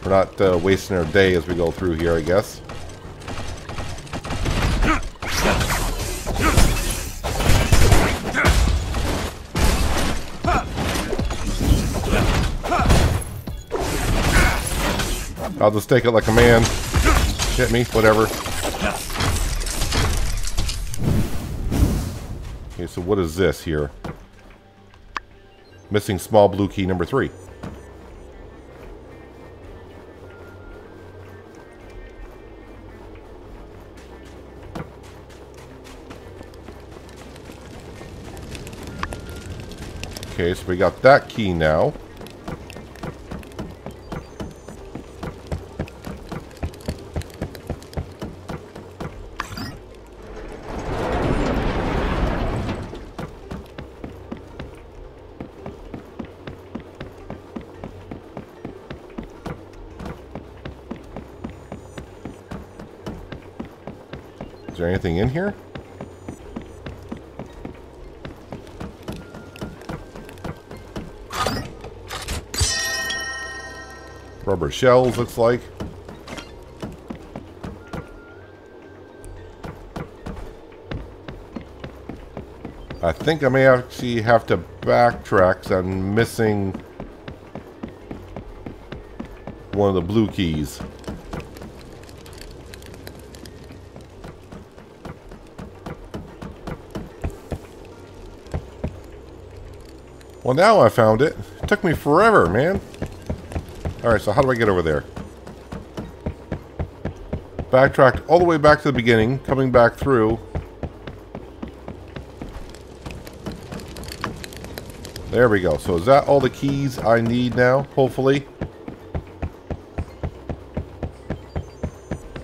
We're not wasting our day as we go through here, I guess. I'll just take it like a man. Hit me, whatever. Okay, so what is this here? Missing small blue key number 3. Okay, so we got that key now. Is there anything in here? Rubber shells, looks like. I think I may actually have to backtrack because I'm missing one of the blue keys. Well, now I found it. It took me forever, man. Alright, so how do I get over there? Backtracked all the way back to the beginning, coming back through. There we go. So is that all the keys I need now, hopefully?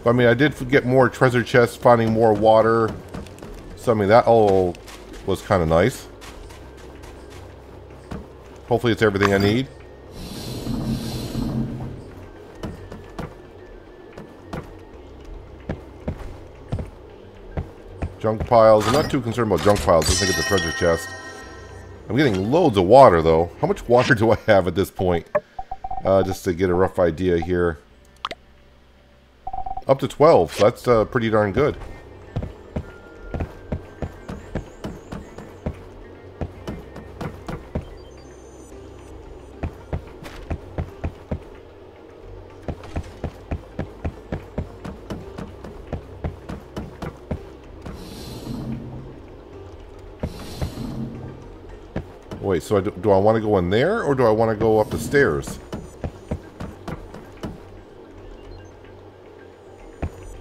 I mean, I did get more treasure chests, finding more water. So, I mean, that all was kind of nice. Hopefully it's everything I need. Junk piles. I'm not too concerned about junk piles. Let's look at the treasure chest. I'm getting loads of water, though. How much water do I have at this point? Just to get a rough idea here. Up to 12, so that's pretty darn good. Wait, so do I want to go in there, or do I want to go up the stairs?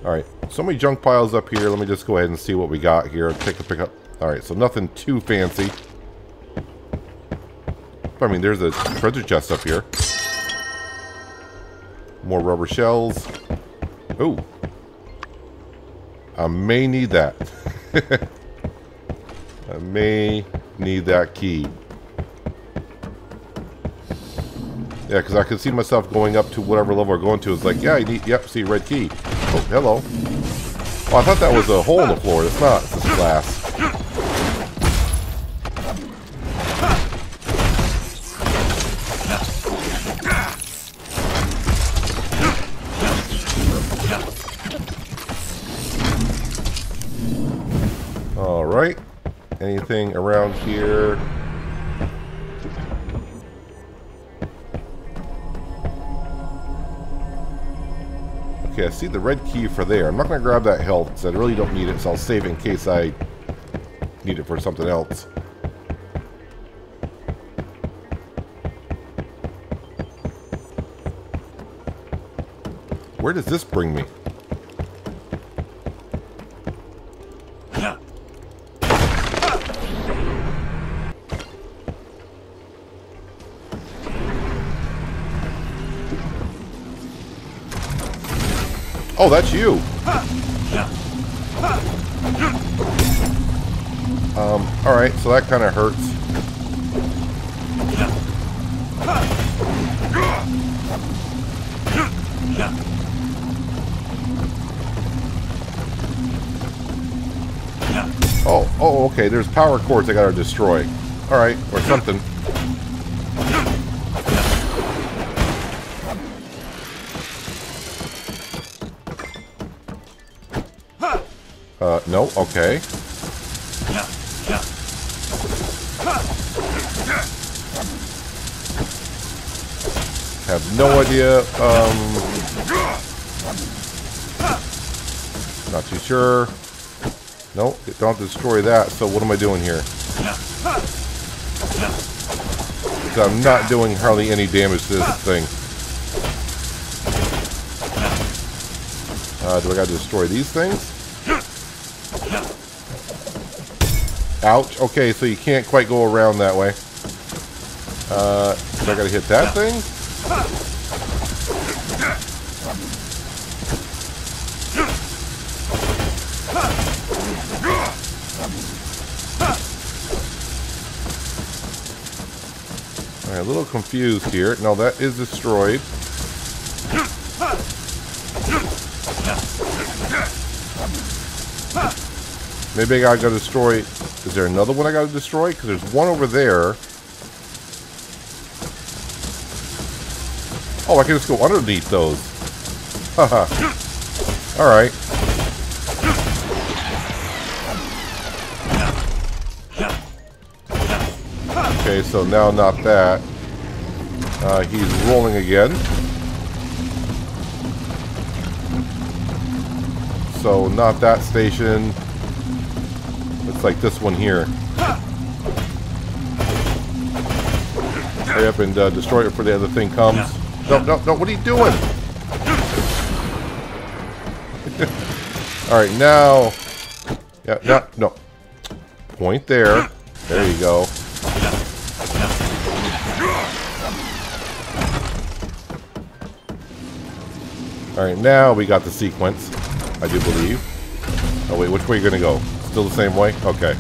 Alright, so many junk piles up here. Let me just go ahead and see what we got here. Take a pick up. Alright, so nothing too fancy. I mean, there's a treasure chest up here. More rubber shells. Ooh. I may need that. I may need that key. Yeah, because I can see myself going up to whatever level we're going to. It's like, yeah, I need, yep, see, red key. Oh, hello. Oh, I thought that was a hole in the floor. It's not. It's just glass. Alright. Anything around here? Okay, I see the red key for there. I'm not going to grab that health because I really don't need it, so I'll save it in case I need it for something else. Where does this bring me? Oh, that's you. Alright, so that kind of hurts. Oh, okay, there's power cords I gotta destroy. Alright, or something. No? Okay. Have no idea. Not too sure. No, don't destroy that. So what am I doing here? So I'm not doing hardly any damage to this thing. Do I gotta destroy these things? Ouch. Okay, so you can't quite go around that way. So I gotta hit that thing? Alright, a little confused here. No, that is destroyed. Maybe I gotta go destroy... Is there another one I gotta destroy? Because there's one over there. Oh, I can just go underneath those. Haha. Alright. Okay, so now not that. He's rolling again. So, not that station. It's like this one here. Hurry up and destroy it before the other thing comes. No, no, no, what are you doing? Alright, now... Yeah, no, no. Point there. There you go. Alright, now we got the sequence, I do believe. Oh wait, which way are you gonna go? Still the same way? Okay.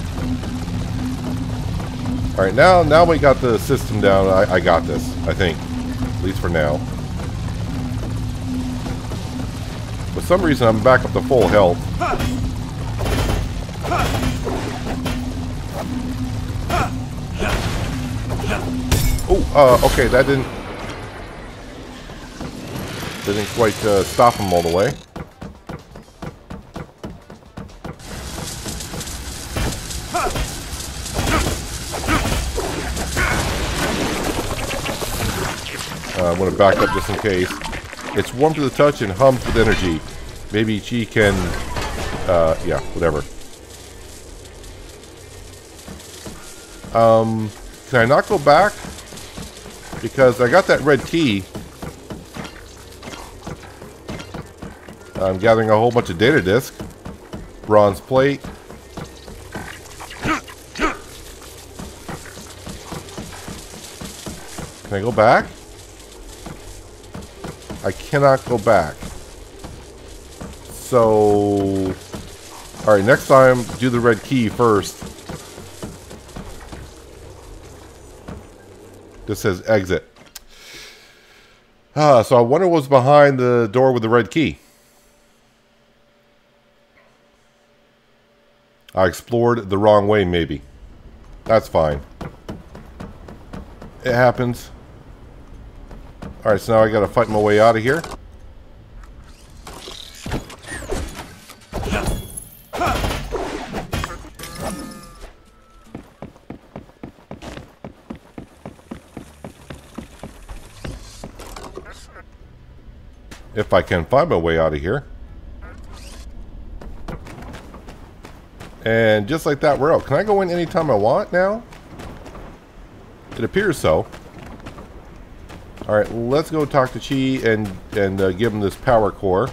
Alright, now we got the system down. I got this, I think. At least for now. For some reason, I'm back up to full health. Oh, okay, that didn't quite stop him all the way. I want to back up just in case. It's warm to the touch and hums with energy. Maybe Chi can... yeah, whatever. Can I not go back? Because I got that red key. I'm gathering a whole bunch of data disk. Bronze plate. Can I go back? I cannot go back. So... Alright, next time, do the red key first. This says exit. Ah, so I wonder what's behind the door with the red key. I explored the wrong way, maybe. That's fine. It happens. Alright, so now I gotta fight my way out of here. If I can find my way out of here. And just like that, we're out. Can I go in anytime I want now? It appears so. Alright, let's go talk to Chi and give him this power core.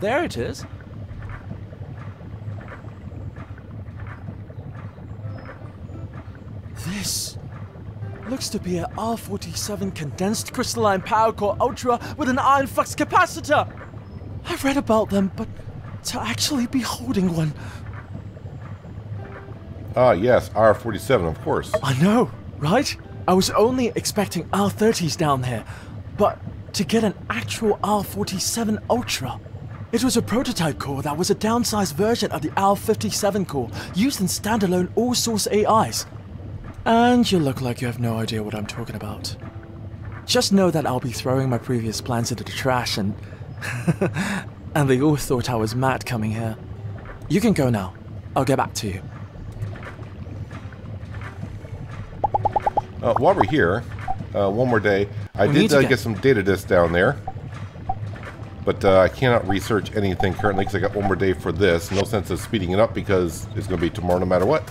There it is. This Looks to be an R47 condensed crystalline power core ultra with an iron flux capacitor. I've read about them, but to actually be holding one. Ah, yes, R47, of course. I know, right? I was only expecting R30s down there, but to get an actual R47 Ultra. It was a prototype core that was a downsized version of the AL-57 core, used in standalone all-source AIs. And you look like you have no idea what I'm talking about. Just know that I'll be throwing my previous plans into the trash and... and they all thought I was mad coming here. You can go now. I'll get back to you. While we're here, one more day. I did get some data disks down there. But I cannot research anything currently because I got one more day for this. No sense of speeding it up because it's going to be tomorrow no matter what.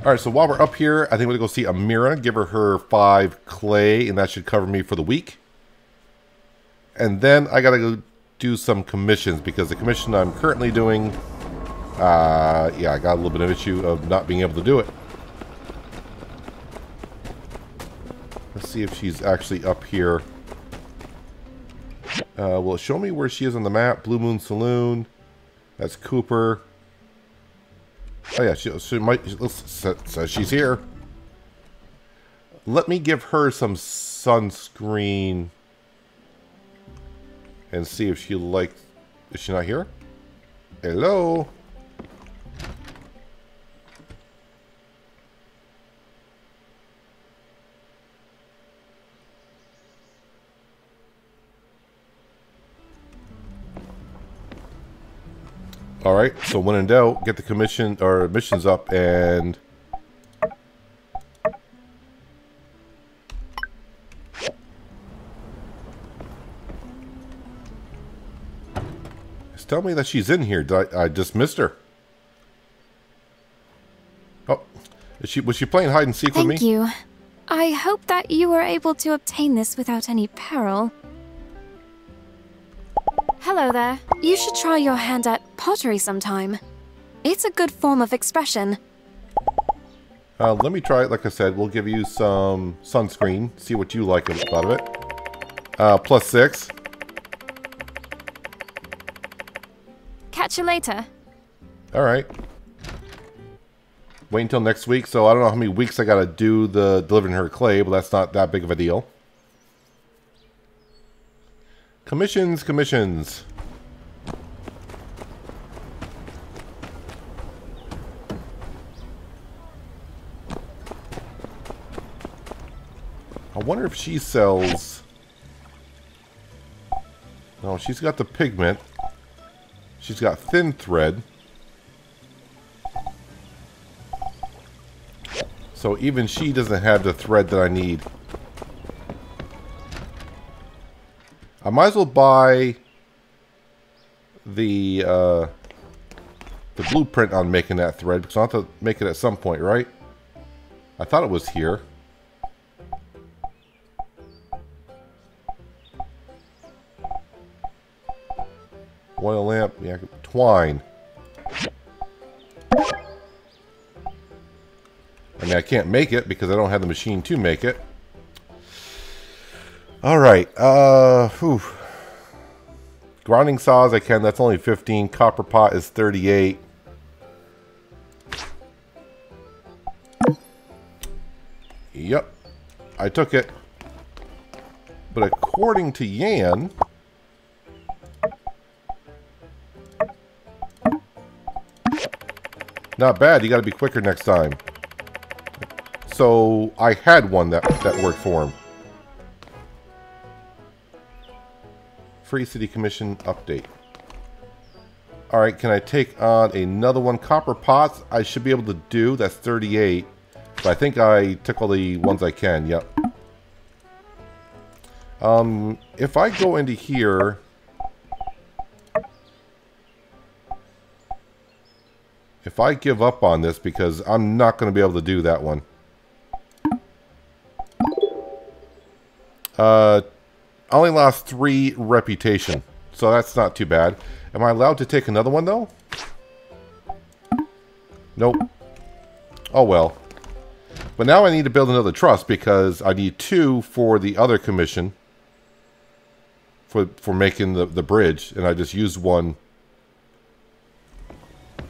Alright, so while we're up here, I think we're going to go see Amira. Give her her 5 clay, and that should cover me for the week. And then I got to go do some commissions because the commission I'm currently doing... yeah, I got a little bit of an issue of not being able to do it. Let's see if she's actually up here. Well, show me where she is on the map. Blue Moon Saloon. That's Cooper. Oh yeah, she might. So she's here. Let me give her some sunscreen and see if she likes. Is she not here? Hello. Alright, so when in doubt, get the commission or missions up and just tell me that she's in here. Did I just missed her? Oh, was she playing hide and seek with me? Thank you. I hope that you were able to obtain this without any peril. Hello there. You should try your hand at pottery sometime. It's a good form of expression. Let me try it. Like I said, we'll give you some sunscreen. See what you like about it. +6. Catch you later. Alright. Wait until next week. So I don't know how many weeks I gotta do the delivering her clay, but that's not that big of a deal. Commissions. I wonder if she sells... No, she's got the pigment. She's got thin thread. So even she doesn't have the thread that I need. I might as well buy the blueprint on making that thread, because I'll have to make it at some point, right? I thought it was here. Oil lamp, yeah, twine. I mean, I can't make it because I don't have the machine to make it. Alright, whew. Grinding saws I can, that's only 15. Copper pot is 38. Yep. I took it. But according to Yan... Not bad, you gotta be quicker next time. So, I had one that worked for him. Free City Commission update. Alright, can I take on another one? Copper pots, I should be able to do. That's 38. But I think I took all the ones I can, yep. If I go into here... If I give up on this, because I'm not going to be able to do that one. I only lost 3 reputation, so that's not too bad. Am I allowed to take another one, though? Nope. Oh, well. But now I need to build another trust because I need two for the other commission for making the bridge, and I just used one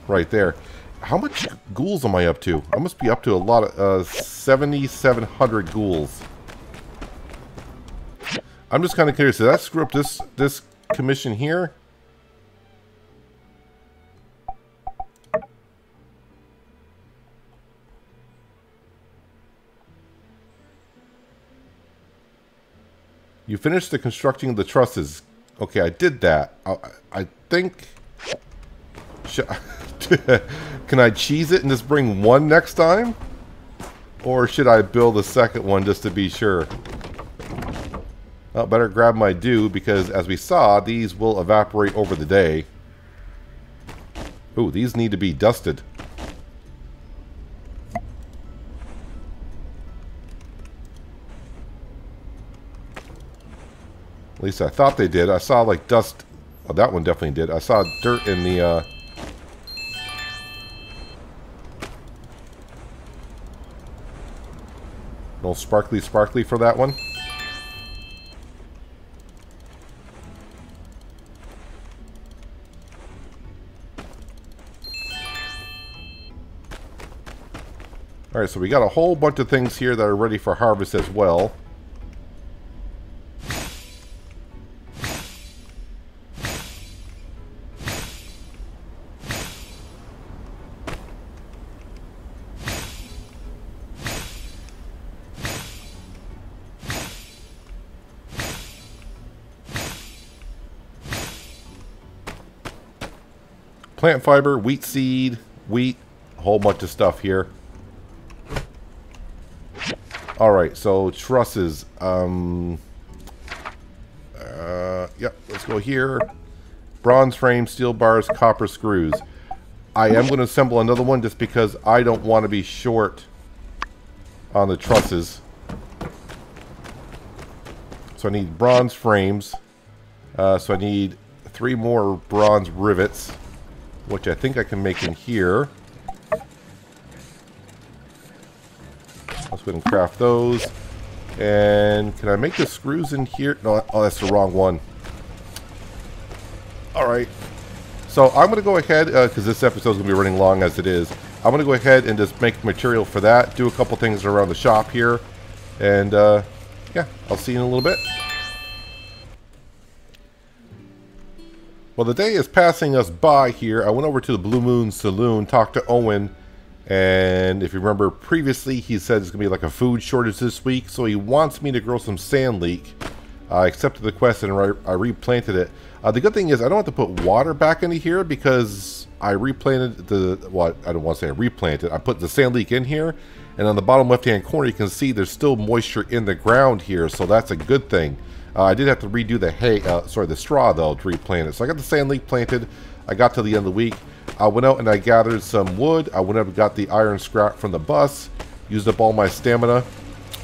right there. How much ghouls am I up to? I must be up to a lot of 7,700 ghouls. I'm just kind of curious. Did that screw up this commission here? You finished the constructing of the trusses. Okay, I did that. I think... Can I cheese it and just bring one next time? Or should I build a second one just to be sure? Oh, better grab my dew because, as we saw, these will evaporate over the day. Ooh, these need to be dusted. At least I thought they did. I saw, like, dust... Oh, that one definitely did. I saw dirt in the, A little sparkly for that one. Alright, so we got a whole bunch of things here that are ready for harvest as well. Plant fiber, wheat seed, wheat, a whole bunch of stuff here. Alright, so trusses. Yep, let's go here. Bronze frame, steel bars, copper screws. I am going to assemble another one just because I don't want to be short on the trusses. So I need bronze frames. So I need 3 more bronze rivets, which I think I can make in here. Let's go ahead and craft those. And can I make the screws in here? No, oh, that's the wrong one. Alright. So I'm going to go ahead, because this episode is going to be running long as it is. I'm going to go ahead and just make material for that. Do a couple things around the shop here. And yeah, I'll see you in a little bit. Well, the day is passing us by here. I went over to the Blue Moon Saloon, talked to Owen, and if you remember previously, he said it's going to be like a food shortage this week, so he wants me to grow some sand leek. I accepted the quest and I replanted it. The good thing is I don't have to put water back into here because I replanted the... Well, I don't want to say I replanted. I put the sand leek in here, and on the bottom left-hand corner, you can see there's still moisture in the ground here, so that's a good thing. I did have to redo the hay, the straw though, to replant it. So I got the sand leek planted. I got to the end of the week. I went out and I gathered some wood. I went up and got the iron scrap from the bus. Used up all my stamina.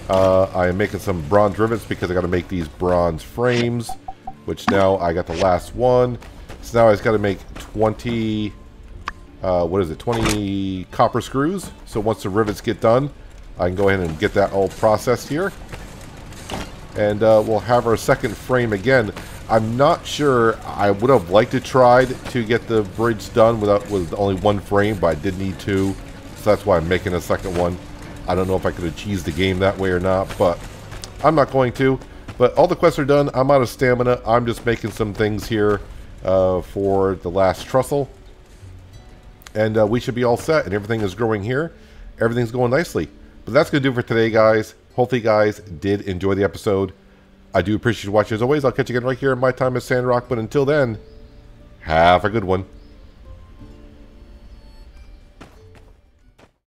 I am making some bronze rivets because I got to make these bronze frames, which now I got the last one. So now I just got to make 20, 20 copper screws. So once the rivets get done, I can go ahead and get that all processed here. And we'll have our second frame again. I'm not sure. I would have liked to tried to get the bridge done with only one frame, but I did need two, so that's why I'm making a second one. I don't know if I could have cheesed the game that way or not, but I'm not going to. But all the quests are done. I'm out of stamina. I'm just making some things here for the last trestle, and we should be all set. And everything is growing here. Everything's going nicely. But that's gonna do it for today, guys. Hopefully you guys did enjoy the episode. I do appreciate you watching. As always, I'll catch you again right here in My Time at Sandrock. But until then, have a good one.